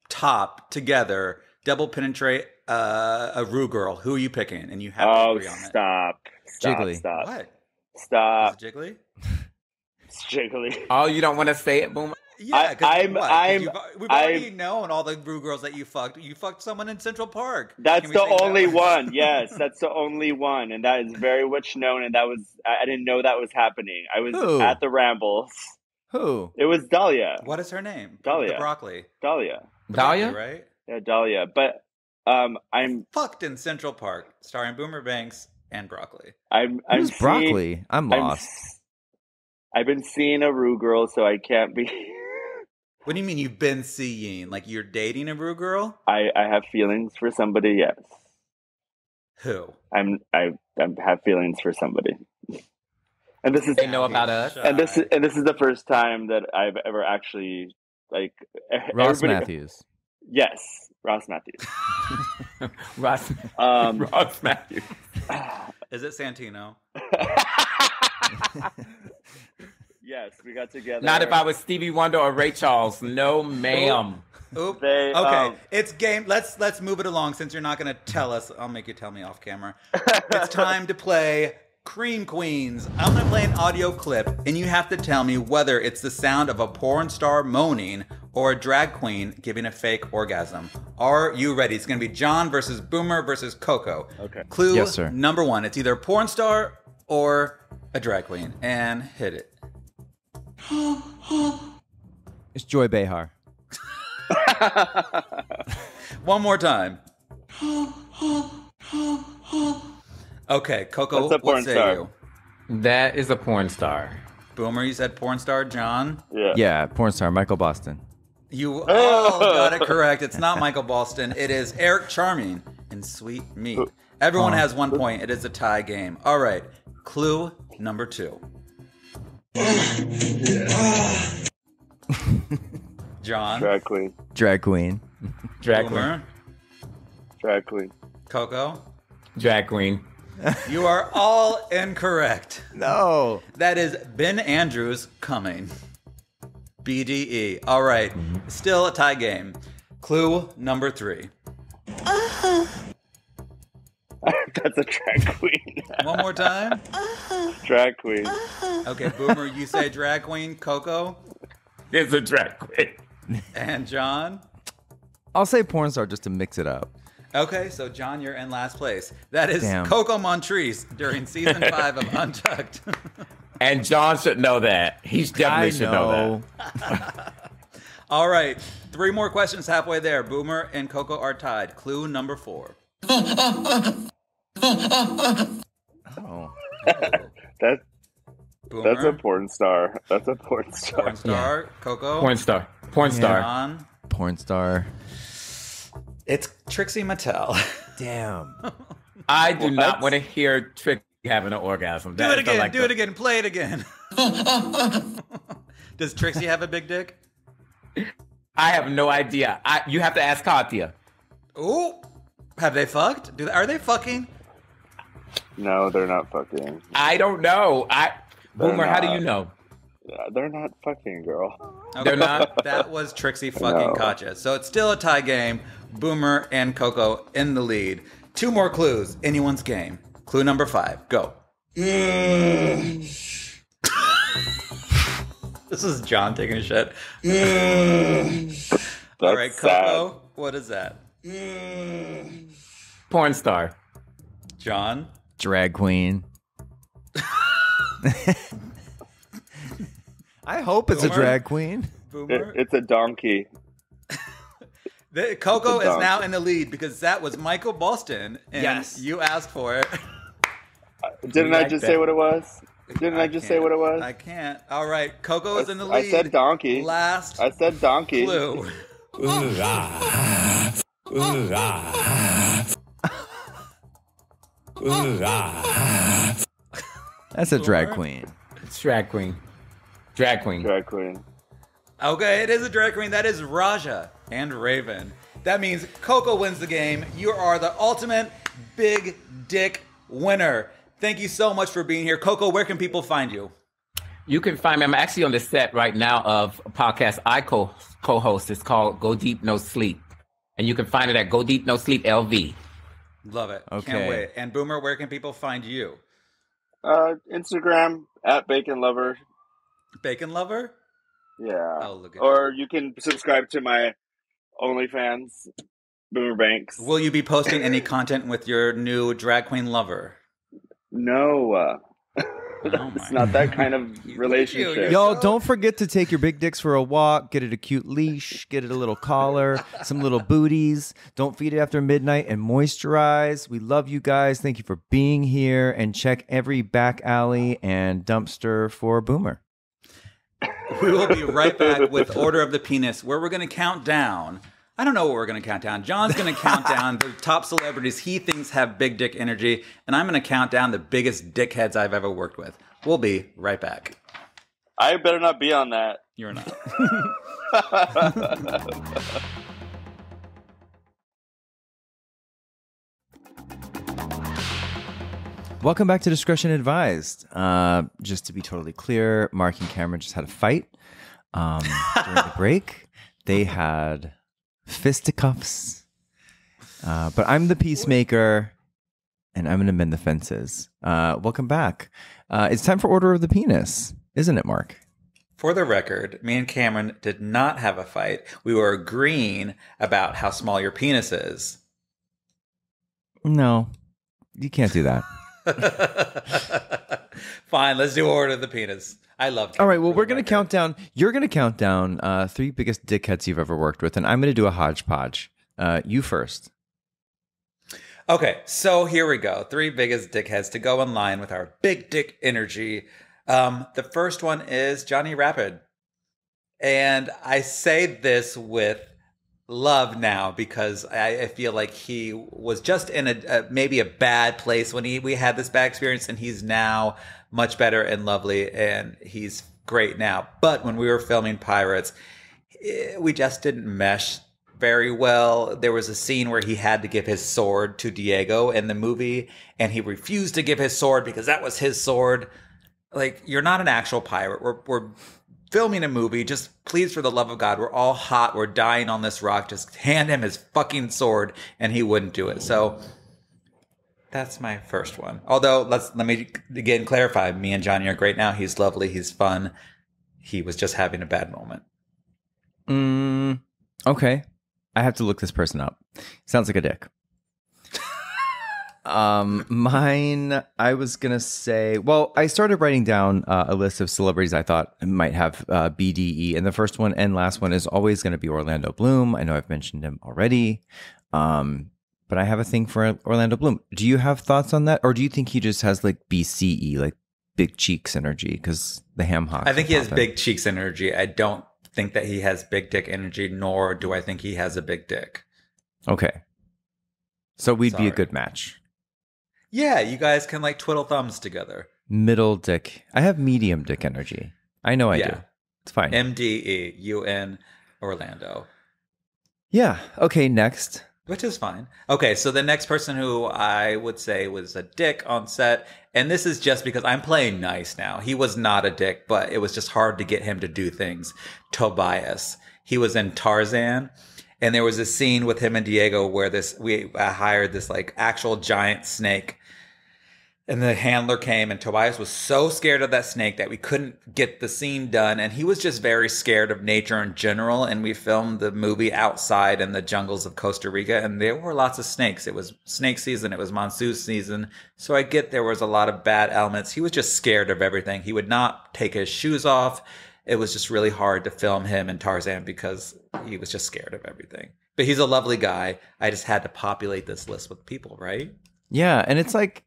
top together, double penetrate uh, a Rue girl, who are you picking? And you have oh, to agree on stop. it. Stop. Jiggly. Stop. What? Stop. Is it Jiggly? It's Jiggly. Oh, you don't want to say it, Boomer? Yeah, because I'm, I'm, we've already I'm, known all the Rue girls that you fucked. You fucked someone in Central Park. That's the only that? one. Yes, that's the only one. And that is very much known. And that was, I didn't know that was happening. I was Ooh. at the Rambles. Who? It was Dahlia. What is her name? Dahlia. The broccoli. Dahlia. Dahlia, right? Yeah, Dahlia. But um, I'm fucked in Central Park, starring Boomer Banks and Broccoli. I'm. I'm Who's broccoli. Seeing, I'm lost. I'm, I've been seeing a Rue girl, so I can't be. What do you mean you've been seeing? Like you're dating a Rue girl? I, I have feelings for somebody. Yes. Who? I'm. I, I have feelings for somebody. And this is they know about us. And this is and this is the first time that I've ever actually like Ross Matthews. Yes, Ross Matthews. Ross. Um, Ross Matthews. Is it Santino? Yes, we got together. Not if I was Stevie Wonder or Ray Charles. No, ma'am. Oop. They, okay, um, it's game. Let's let's move it along since you're not going to tell us. I'll make you tell me off camera. It's time to play. Cream Queens. I'm gonna play an audio clip and you have to tell me whether it's the sound of a porn star moaning or a drag queen giving a fake orgasm. Are you ready? It's gonna be John versus Boomer versus Coco. Okay. Clue yes, sir. number one. It's either a porn star or a drag queen. And hit it. It's Joy Behar. One more time. Okay, Coco, what say star. you? That is a porn star. Boomer, you said porn star, John? Yeah, yeah, porn star, Michael Boston. You oh, got it correct. It's not Michael Boston. It is Eric Charming and Sweet Meat. Everyone oh. has one point. It is a tie game. All right, clue number two. John? Drag queen. Drag queen. Drag Boomer. queen. Drag queen. Coco? Drag queen. You are all incorrect. No. That is Ben Andrews coming. B D E. All right. Mm-hmm. Still a tie game. Clue number three. Uh-huh. That's a drag queen. One more time. Uh-huh. Drag queen. Uh-huh. Okay, Boomer, you say drag queen. Coco? It's a drag queen. And John? I'll say porn star just to mix it up. Okay, so John, you're in last place. That is Damn. Coco Montrese during season five of Untucked. And John should know that. He definitely I should know, know that. All right, three more questions halfway there. Boomer and Coco are tied. Clue number four. Oh, oh. That, that's a porn star. That's a porn star. Porn star, yeah. Coco. Porn star. Porn star. John. Porn star. It's Trixie Mattel. Damn. I do not want to hear Trixie having an orgasm. That do it again. Like do the... it again. Play it again. Does Trixie have a big dick? I have no idea. I, you have to ask Katya. Ooh. Have they fucked? Do they, are they fucking? No, they're not fucking. I don't know. I they're Boomer, not. How do you know? They're not fucking, girl. Okay. They're not? That was Trixie fucking no. Katya. So it's still a tie game. Boomer and Coco in the lead. Two more clues. Anyone's game. Clue number five. Go. Mm. This is John taking a shit. Mm. All right, Coco, sad. What is that? Mm. Porn star. John? Drag queen. I hope Boomer. It's a drag queen. Boomer? It, it's a donkey. the, Coco a donkey. is now in the lead because that was Michael Boston. And yes. You asked for it. Didn't like I just that. say what it was? Didn't I, I just say what it was? I can't. All right. Coco is in the lead. I said donkey. Last. I said donkey. Clue. That's a drag queen. It's drag queen. Drag queen. Drag queen. Okay, it is a drag queen. That is Raja and Raven. That means Coco wins the game. You are the ultimate big dick winner. Thank you so much for being here. Coco, where can people find you? You can find me. I'm actually on the set right now of a podcast I co- co-host. It's called Go Deep, No Sleep. And you can find it at Go Deep, No Sleep L V. Love it. Okay. Can't wait. And Boomer, where can people find you? Uh, Instagram, at Bacon Lover. Bacon Lover? Yeah. Oh, look at or that. You can subscribe to my OnlyFans, Boomer Banks. Will you be posting any content with your new drag queen lover? No, uh, oh it's not that kind of relationship. Y'all, don't forget to take your big dicks for a walk. Get it a cute leash. Get it a little collar. Some little booties. Don't feed it after midnight and moisturize. We love you guys. Thank you for being here. And check every back alley and dumpster for Boomer. We will be right back with Order of the Penis, where we're going to count down. I don't know what we're going to count down. John's going to count down the top celebrities he thinks have big dick energy, and I'm going to count down the biggest dickheads I've ever worked with. We'll be right back. I better not be on that. You're not. Welcome back to Discretion Advised. Uh, just to be totally clear, Mark and Cameron just had a fight um, during the break. They had... fisticuffs, uh, but I'm the peacemaker, and I'm going to mend the fences. Uh, welcome back. Uh, it's time for Order of the Penis, isn't it, Mark? For the record, me and Cameron did not have a fight. We were agreeing about how small your penis is. No, you can't do that. Fine, let's do Order of the Penis. I love. All right, well, we're going to count down. You're going to count down uh, three biggest dickheads you've ever worked with, and I'm going to do a hodgepodge. Uh, you first. Okay, so here we go. Three biggest dickheads to go in line with our big dick energy. Um, the first one is Johnny Rapid. And I say this with love now because I, I feel like he was just in a, a maybe a bad place when he we had this bad experience, and he's now much better and lovely, and he's great now. But when we were filming Pirates, we just didn't mesh very well. There was a scene where he had to give his sword to Diego in the movie, and he refused to give his sword because that was his sword. Like, you're not an actual pirate. We're, we're filming a movie. Just please, for the love of God, we're all hot. We're dying on this rock. Just hand him his fucking sword, and he wouldn't do it. So... that's my first one. Although, let's let me again clarify. Me and Johnny are great now. He's lovely. He's fun. He was just having a bad moment. Mm, okay. I have to look this person up. Sounds like a dick. um, mine, I was going to say, well, I started writing down uh, a list of celebrities I thought might have uh, B D E. And the first one and last one is always going to be Orlando Bloom. I know I've mentioned him already. Um But I have a thing for Orlando Bloom. Do you have thoughts on that? Or do you think he just has like B C E, like big cheeks energy? Because the ham hock. I think he has him. big cheeks energy. I don't think that he has big dick energy, nor do I think he has a big dick. Okay. So we'd Sorry. be a good match. Yeah, you guys can like twiddle thumbs together. Middle dick. I have medium dick energy. I know I yeah. do. It's fine. M D E U N Orlando. Yeah. Okay, next. Which is fine. Okay, so the next person who I would say was a dick on set, and this is just because I'm playing nice now. He was not a dick, but it was just hard to get him to do things. Tobias. He was in Tarzan, and there was a scene with him and Diego where this we I hired this like actual giant snake And the handler came, and Tobias was so scared of that snake that we couldn't get the scene done. And he was just very scared of nature in general. And we filmed the movie outside in the jungles of Costa Rica. And there were lots of snakes. It was snake season. It was monsoon season. So I get there was a lot of bad elements. He was just scared of everything. He would not take his shoes off. It was just really hard to film him and Tarzan because he was just scared of everything. But he's a lovely guy. I just had to populate this list with people, right? Yeah, and it's like...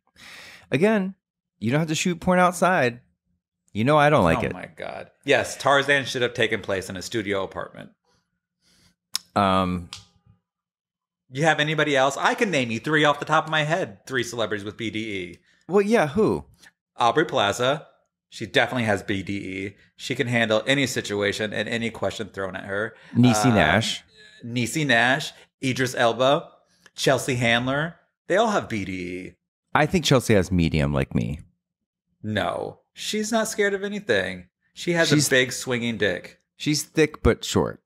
Again, you don't have to shoot porn outside. You know I don't like it. Oh my God. Yes, Tarzan should have taken place in a studio apartment. Um, you have anybody else? I can name you three off the top of my head. Three celebrities with B D E. Well, yeah, who? Aubrey Plaza. She definitely has B D E. She can handle any situation and any question thrown at her. Niecy um, Nash. Niecy Nash. Idris Elba. Chelsea Handler. They all have B D E. I think Chelsea has medium like me. No, she's not scared of anything. She has she's, a big swinging dick. She's thick but short.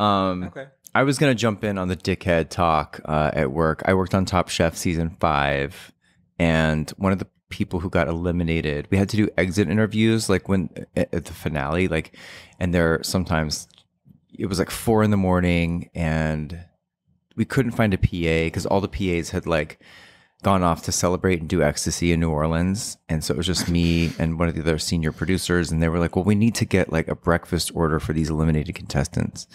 Um, okay. I was going to jump in on the dickhead talk uh, at work. I worked on Top Chef season five, and one of the people who got eliminated, we had to do exit interviews like when at the finale, like, and there sometimes it was like four in the morning, and we couldn't find a P A because all the P As had like gone off to celebrate and do ecstasy in New Orleans. And so it was just me and one of the other senior producers. And they were like, well, we need to get like a breakfast order for these eliminated contestants.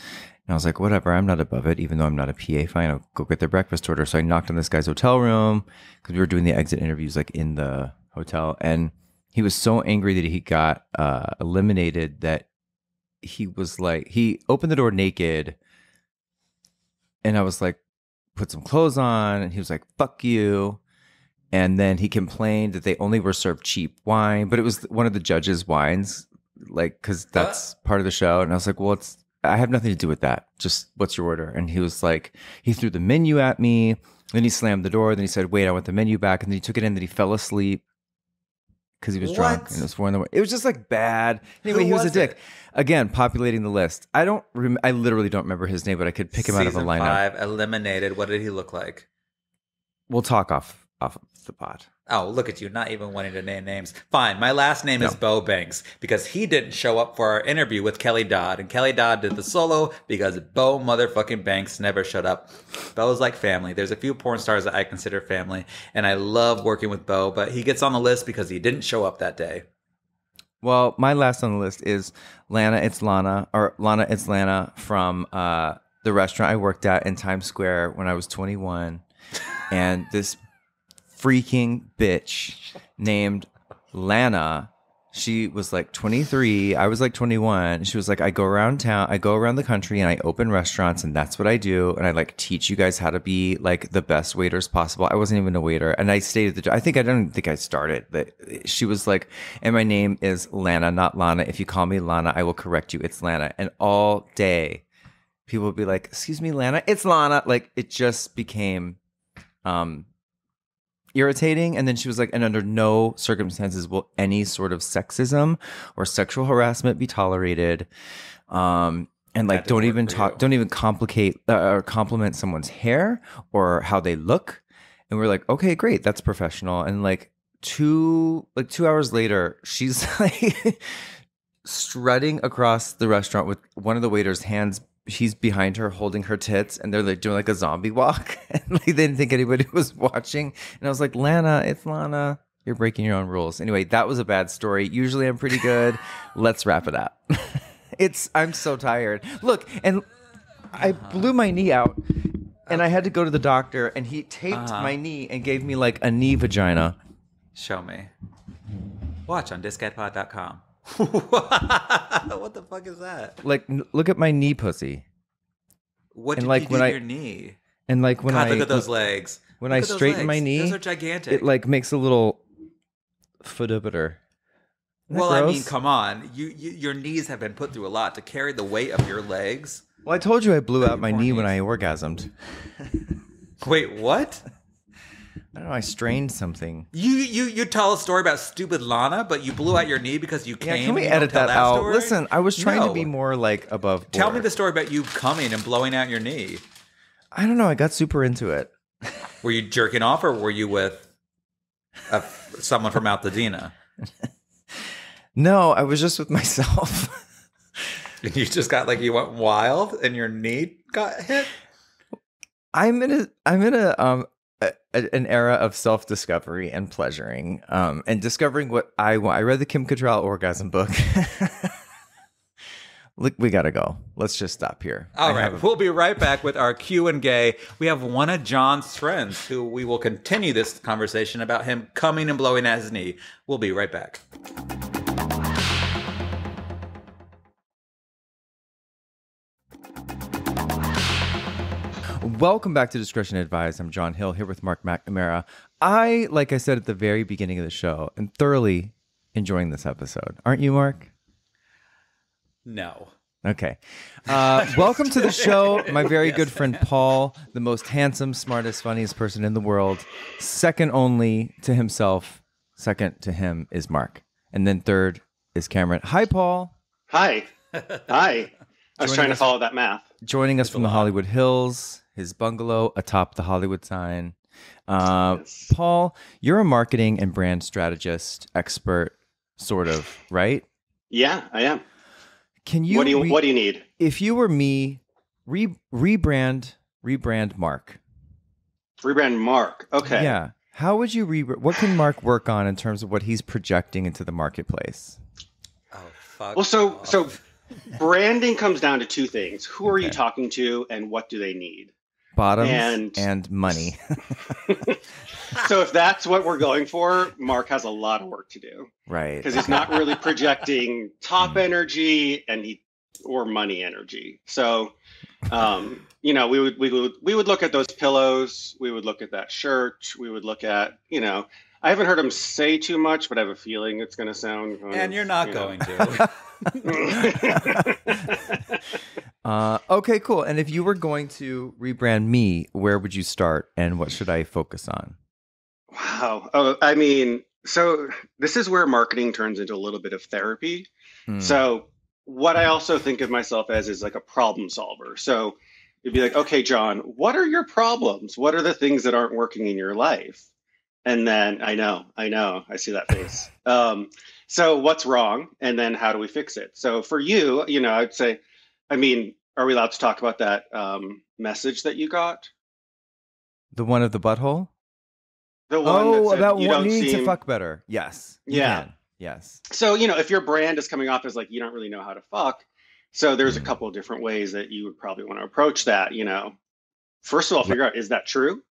And I was like, whatever, I'm not above it. Even though I'm not a P A, fine, I'll go get their breakfast order. So I knocked on this guy's hotel room because we were doing the exit interviews like in the hotel. And he was so angry that he got uh, eliminated that he was like, he opened the door naked. And I was like, put some clothes on, and he was like, fuck you. And then he complained that they only were served cheap wine, but it was one of the judges' wines, like, because that's what? part of the show. And I was like, well, it's, I have nothing to do with that. Just what's your order? And he was like, he threw the menu at me. Then he slammed the door. Then he said, wait, I want the menu back. And then he took it in that he fell asleep because he was what? drunk. And it was four in the morning. It was just like bad. Anyway, Who he was, was a dick. Again, populating the list. I don't. Rem I literally don't remember his name, but I could pick him Season out of a lineup. Five eliminated. What did he look like? We'll talk off off the pod. Oh, look at you! Not even wanting to name names. Fine. My last name no. is Bo Banks because he didn't show up for our interview with Kelly Dodd, and Kelly Dodd did the solo because Bo motherfucking Banks never showed up. Bo's like family. There's a few porn stars that I consider family, and I love working with Bo, but he gets on the list because he didn't show up that day. Well, my last on the list is Lana It's Lana, or Lana It's Lana from uh, the restaurant I worked at in Times Square when I was twenty-one. And this freaking bitch named Lana, she was like twenty-three. I was like twenty-one. She was like, I go around town, I go around the country, and I open restaurants, and that's what I do. And I like teach you guys how to be like the best waiters possible. I wasn't even a waiter, and I stayed at the. I think I don't think I started. That she was like, and my name is Lana, not Lana. If you call me Lana, I will correct you. It's Lana. And all day, people would be like, "Excuse me, Lana, it's Lana." Like it just became, um. irritating. And then she was like, and under no circumstances will any sort of sexism or sexual harassment be tolerated. Um, and like, don't even talk, don't even complicate uh, or compliment someone's hair or how they look. And we're like, okay, great. That's professional. And like two, like two hours later, she's like strutting across the restaurant with one of the waiters' hands. She's behind her holding her tits, and they're like doing like a zombie walk. And like, they didn't think anybody was watching. And I was like, Lana, it's Lana. You're breaking your own rules. Anyway, that was a bad story. Usually I'm pretty good. Let's wrap it up. It's, I'm so tired. Look, and I blew my knee out, and I had to go to the doctor, and he taped uh-huh. my knee and gave me like a knee vagina. Show me. Watch on discad pod dot com. What the fuck is that? Like, look at my knee pussy. What did like, you do to your knee? And like when God, I look at those legs. When look I straighten legs. my knee, those are gigantic. It like makes a little fudibiter. Well, gross? I mean, come on. You, you your knees have been put through a lot to carry the weight of your legs. Well, I told you I blew out my knee knees. when I orgasmed. Wait, what? I don't know, I strained something. You you you tell a story about stupid Lana, but you blew out your knee because you came. Yeah, can we edit that, that out? Story? Listen, I was trying no. to be more like above board. Tell me the story about you coming and blowing out your knee. I don't know. I got super into it. Were you jerking off or were you with uh, someone from Altadena. No, I was just with myself. You just got like, you went wild and your knee got hit? I'm in a, I'm in a, um, a, a, an era of self-discovery and pleasuring, um, and discovering what I want. I read the Kim Cattrall orgasm book. Look, we gotta go. Let's just stop here. All right, we'll be right back with our Q and Gay. We have one of John's friends who we will continue this conversation about him coming and blowing at his knee. We'll be right back. Welcome back to Discretion Advised. I'm John Hill here with Marc MacNamara. I, like I said at the very beginning of the show, am thoroughly enjoying this episode. Aren't you, Marc? No. Okay. Uh, welcome to the show, my very yes. good friend Paul, the most handsome, smartest, funniest person in the world. Second only to himself. Second to him is Marc. And then third is Cameron. Hi, Paul. Hi. Hi. I was joining trying us, to follow that math. Joining us That's from the Hollywood Hills, his bungalow atop the Hollywood sign. Uh, yes. Paul, you're a marketing and brand strategist expert, sort of, right? Yeah, I am. Can you? What do you, what do you need? If you were me, re rebrand, rebrand Marc. Rebrand Marc. Okay. Yeah. How would you re? What can Marc work on in terms of what he's projecting into the marketplace? Oh fuck. Well, so off. so branding comes down to two things: who okay. are you talking to, and what do they need? Bottoms and, and money. So if that's what we're going for, Marc has a lot of work to do. Right. Because he's not really projecting top energy and he or money energy. So um, you know, we would we would we would look at those pillows, we would look at that shirt, we would look at, you know, I haven't heard him say too much, but I have a feeling it's gonna sound kind And of, you're not you going know. to. Uh, okay, cool. And if you were going to rebrand me, where would you start and what should I focus on? Wow. Oh, I mean, so this is where marketing turns into a little bit of therapy. Mm. So what I also think of myself as is like a problem solver. So it'd be like, okay, John, what are your problems? What are the things that aren't working in your life? And then I know, I know, I see that face. Um, so what's wrong? And then how do we fix it? So for you, you know, I'd say, I mean, are we allowed to talk about that um, message that you got? The one of the butthole? The one oh, that said, about you don't need seem... to fuck better. Yes. Yeah. Yes. So, you know, if your brand is coming off as like, you don't really know how to fuck. So there's mm-hmm. a couple of different ways that you would probably want to approach that, you know. First of all, figure out, is that true?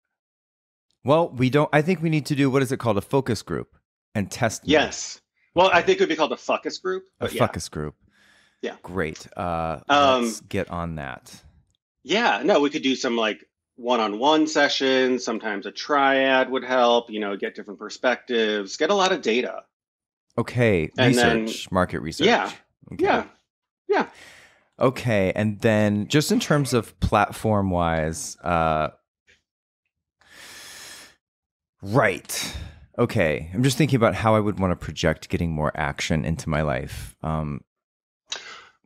Well, we don't, I think we need to do, what is it called? A focus group and test. Yes. Well, I think it would be called a fuckus group. A yeah. fuckus group. Yeah. Great. Uh, let's um, get on that. Yeah. No, we could do some like one-on-one sessions. Sometimes a triad would help, you know, get different perspectives, get a lot of data. Okay. And research, then, market research. Yeah. Okay. Yeah. Yeah. Okay. And then just in terms of platform wise, uh, right. Okay. I'm just thinking about how I would want to project getting more action into my life. Um,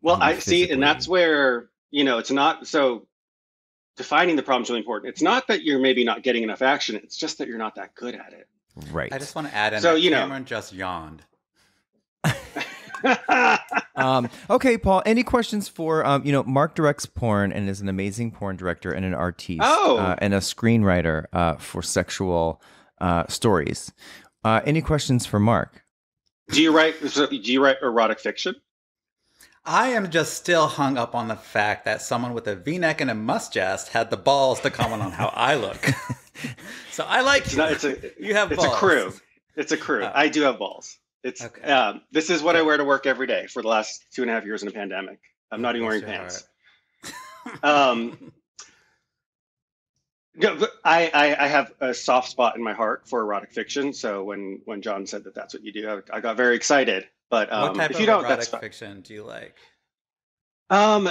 Well, I see, and that's where, you know, it's not, so defining the problem is really important. It's not that you're maybe not getting enough action. It's just that you're not that good at it. Right. I just want to add in so, that you Cameron know. just yawned. um, okay, Paul, any questions for, um, you know, Marc directs porn and is an amazing porn director and an artiste oh. uh, and a screenwriter uh, for sexual uh, stories. Uh, any questions for Marc? Do you write, so, do you write erotic fiction? I am just still hung up on the fact that someone with a V-neck and a mustache had the balls to comment on how I look. So I like it's you. Not, it's a, you have it's balls. It's a crew. It's a crew. Oh. I do have balls. It's okay. um, This is what I wear to work every day for the last two and a half years in a pandemic. I'm not even wearing sure. pants. um, I, I, I have a soft spot in my heart for erotic fiction. So when, when John said that that's what you do, I, I got very excited. But um, what type if you of erotic fiction do you like? Um,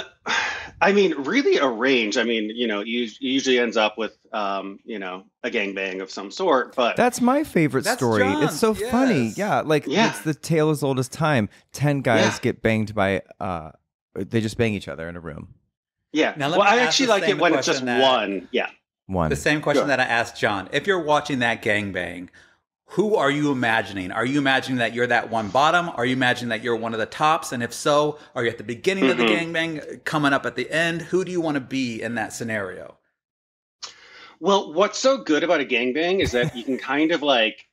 I mean, really a range. I mean, you know, you, you usually ends up with, um, you know, a gangbang of some sort. But that's my favorite that's story. John's. It's so yes. funny. Yeah, like yeah. it's the tale as old as time. Ten guys yeah. get banged by. Uh, they just bang each other in a room. Yeah. Now, well, I actually like it when it's just that, one. Yeah. One. The same question sure. that I asked John. If you're watching that gangbang, who are you imagining? Are you imagining that you're that one bottom? Are you imagining that you're one of the tops? And if so, are you at the beginning mm-hmm. of the gangbang, coming up at the end? Who do you want to be in that scenario? Well, what's so good about a gangbang is that you can kind of like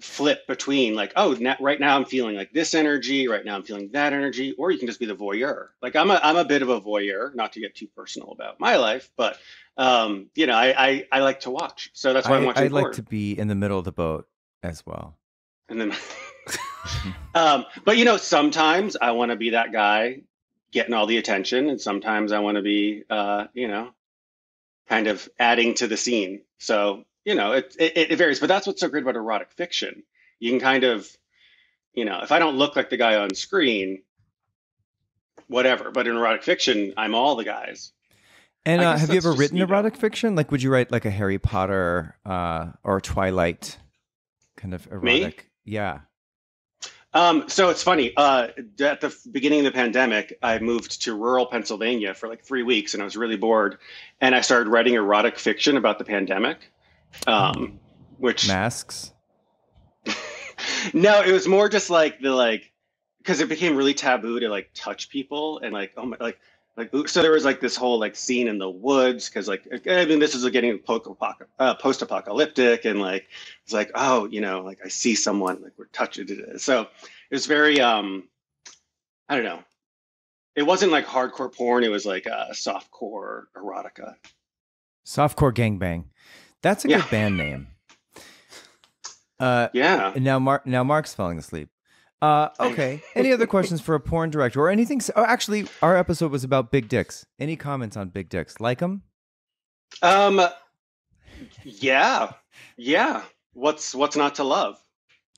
flip between like, oh, right now I'm feeling like this energy, right now I'm feeling that energy, or you can just be the voyeur. Like I'm a, I'm a bit of a voyeur, not to get too personal about my life, but um, you know, I, I, I like to watch. So that's why I, I'm watching. I'd like to be in the middle of the boat as well. And then, um, but you know, sometimes I want to be that guy getting all the attention, and sometimes I want to be, uh, you know, kind of adding to the scene. So, you know, it, it, it varies, but that's what's so great about erotic fiction. You can kind of, you know, if I don't look like the guy on screen, whatever, but in erotic fiction, I'm all the guys. And uh, have you ever written erotic fiction? Like, would you write like a Harry Potter uh, or Twilight kind of erotic? Me? Yeah. Um, so it's funny, uh, at the beginning of the pandemic, I moved to rural Pennsylvania for like three weeks and I was really bored. And I started writing erotic fiction about the pandemic, um, which masks. No, it was more just like the, like, cause it became really taboo to like touch people and like, oh my, like, like, so there was like this whole like scene in the woods. Cause like, I mean, this is like getting post apocalyptic and like, it's like, oh, you know, like I see someone, like we're touching. So it's very, um, I don't know. It wasn't like hardcore porn. It was like a uh, softcore erotica. Softcore gangbang. That's a yeah. good band name. Uh, yeah. Now, Mark, now Mark's falling asleep. Uh, okay. Any other questions for a porn director or anything? Oh, actually, our episode was about big dicks. Any comments on big dicks? Like them? Um, yeah, yeah. What's what's not to love?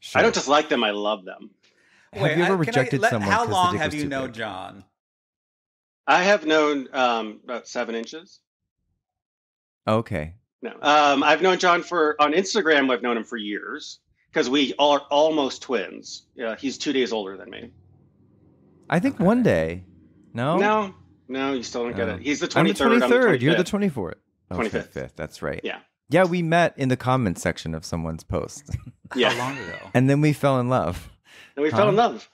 Sure. I don't just like them. I love them. Wait, have you ever I, rejected I, let, someone? How long have you known big? John? I have known um, about seven inches. Okay. No, um, I've known John for on Instagram. I've known him for years. Because we are almost twins. Yeah, he's two days older than me. I think okay. one day. No? No. No, you still don't no. get it. He's the twenty-third. I'm the twenty-third. I'm the twenty-fifth. You're the twenty-fourth. Oh, twenty-fifth. twenty-fifth. That's right. Yeah. Yeah, we met in the comments section of someone's post. Yeah. How long ago? And then we fell in love. And we huh? fell in love.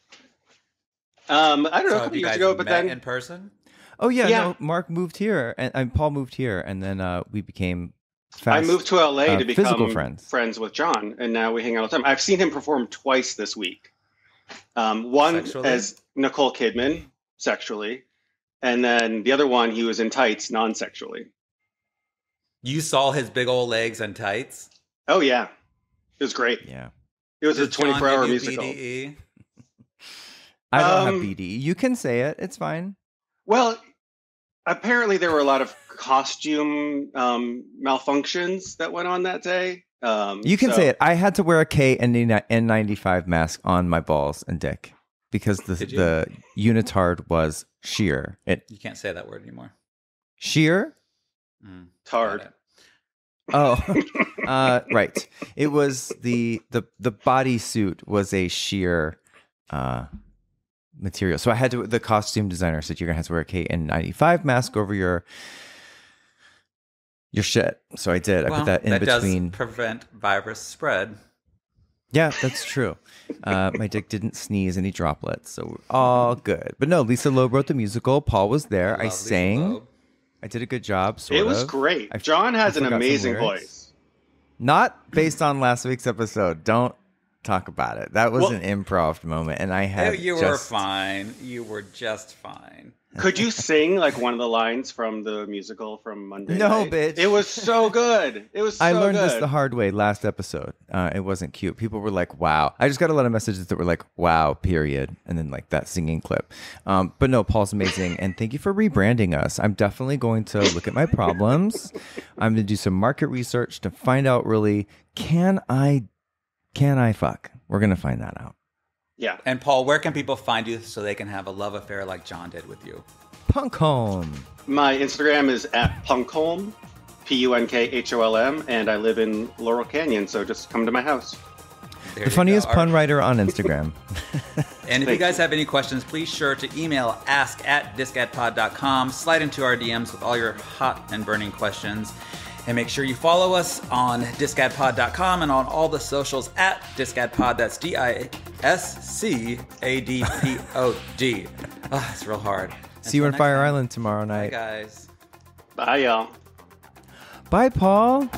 Um, I don't know, so a couple years ago, but then... in person? Oh, yeah. yeah. No, Mark moved here, and, and Paul moved here, and then uh, we became... Fast, I moved to L A uh, to become friends. friends with John, and now we hang out all the time. I've seen him perform twice this week. Um, one sexually? As Nicole Kidman, sexually, and then the other one, he was in tights, non-sexually. You saw his big old legs and tights? Oh, yeah. It was great. Yeah. It was Does a twenty-four hour musical. B D E? I don't um, have B D E. You can say it. It's fine. Well... Apparently, there were a lot of costume um, malfunctions that went on that day. Um, you can so. say it. I had to wear a K and N ninety-five mask on my balls and dick because the, the unitard was sheer. It, you can't say that word anymore. Sheer? Mm, Tard. Oh, uh, right. It was the the the bodysuit was a sheer. Uh, material. So I had to, the costume designer said, you're going to have to wear a K N ninety-five mask over your, your shit. So I did. I well, put that in that between. Does prevent virus spread. Yeah, that's true. uh, my dick didn't sneeze any droplets. So we're all good. But no, Lisa Loeb wrote the musical. Paul was there. I, I sang. I did a good job. Sort it was of. great. I, John has an amazing voice. Not based on last week's episode. Don't talk about it. That was well, an improv moment, and I had you just... were fine. You were just fine. Could you sing like one of the lines from the musical from Monday? No, night? bitch. It was so good. It was. So I learned good. this the hard way last episode. Uh, it wasn't cute. People were like, "Wow." I just got a lot of messages that were like, "Wow," period, and then like that singing clip. Um, but no, Paul's amazing, and thank you for rebranding us. I'm definitely going to look at my problems. I'm going to do some market research to find out really can I. Can I fuck? We're going to find that out. Yeah. And Paul, where can people find you so they can have a love affair like John did with you? Punkholm. My Instagram is at Punkholm, P U N K H O L M, and I live in Laurel Canyon, so just come to my house. There the funniest go. pun writer on Instagram. And if you guys have any questions, please sure to email ask at discadpod dot com. Slide into our D Ms with all your hot and burning questions. And make sure you follow us on disc ad pod dot com and on all the socials at disc ad pod. That's D I S C A D P O D. Oh, it's real hard. See you on Fire Island tomorrow night. Bye, guys. Bye, y'all. Bye, Paul.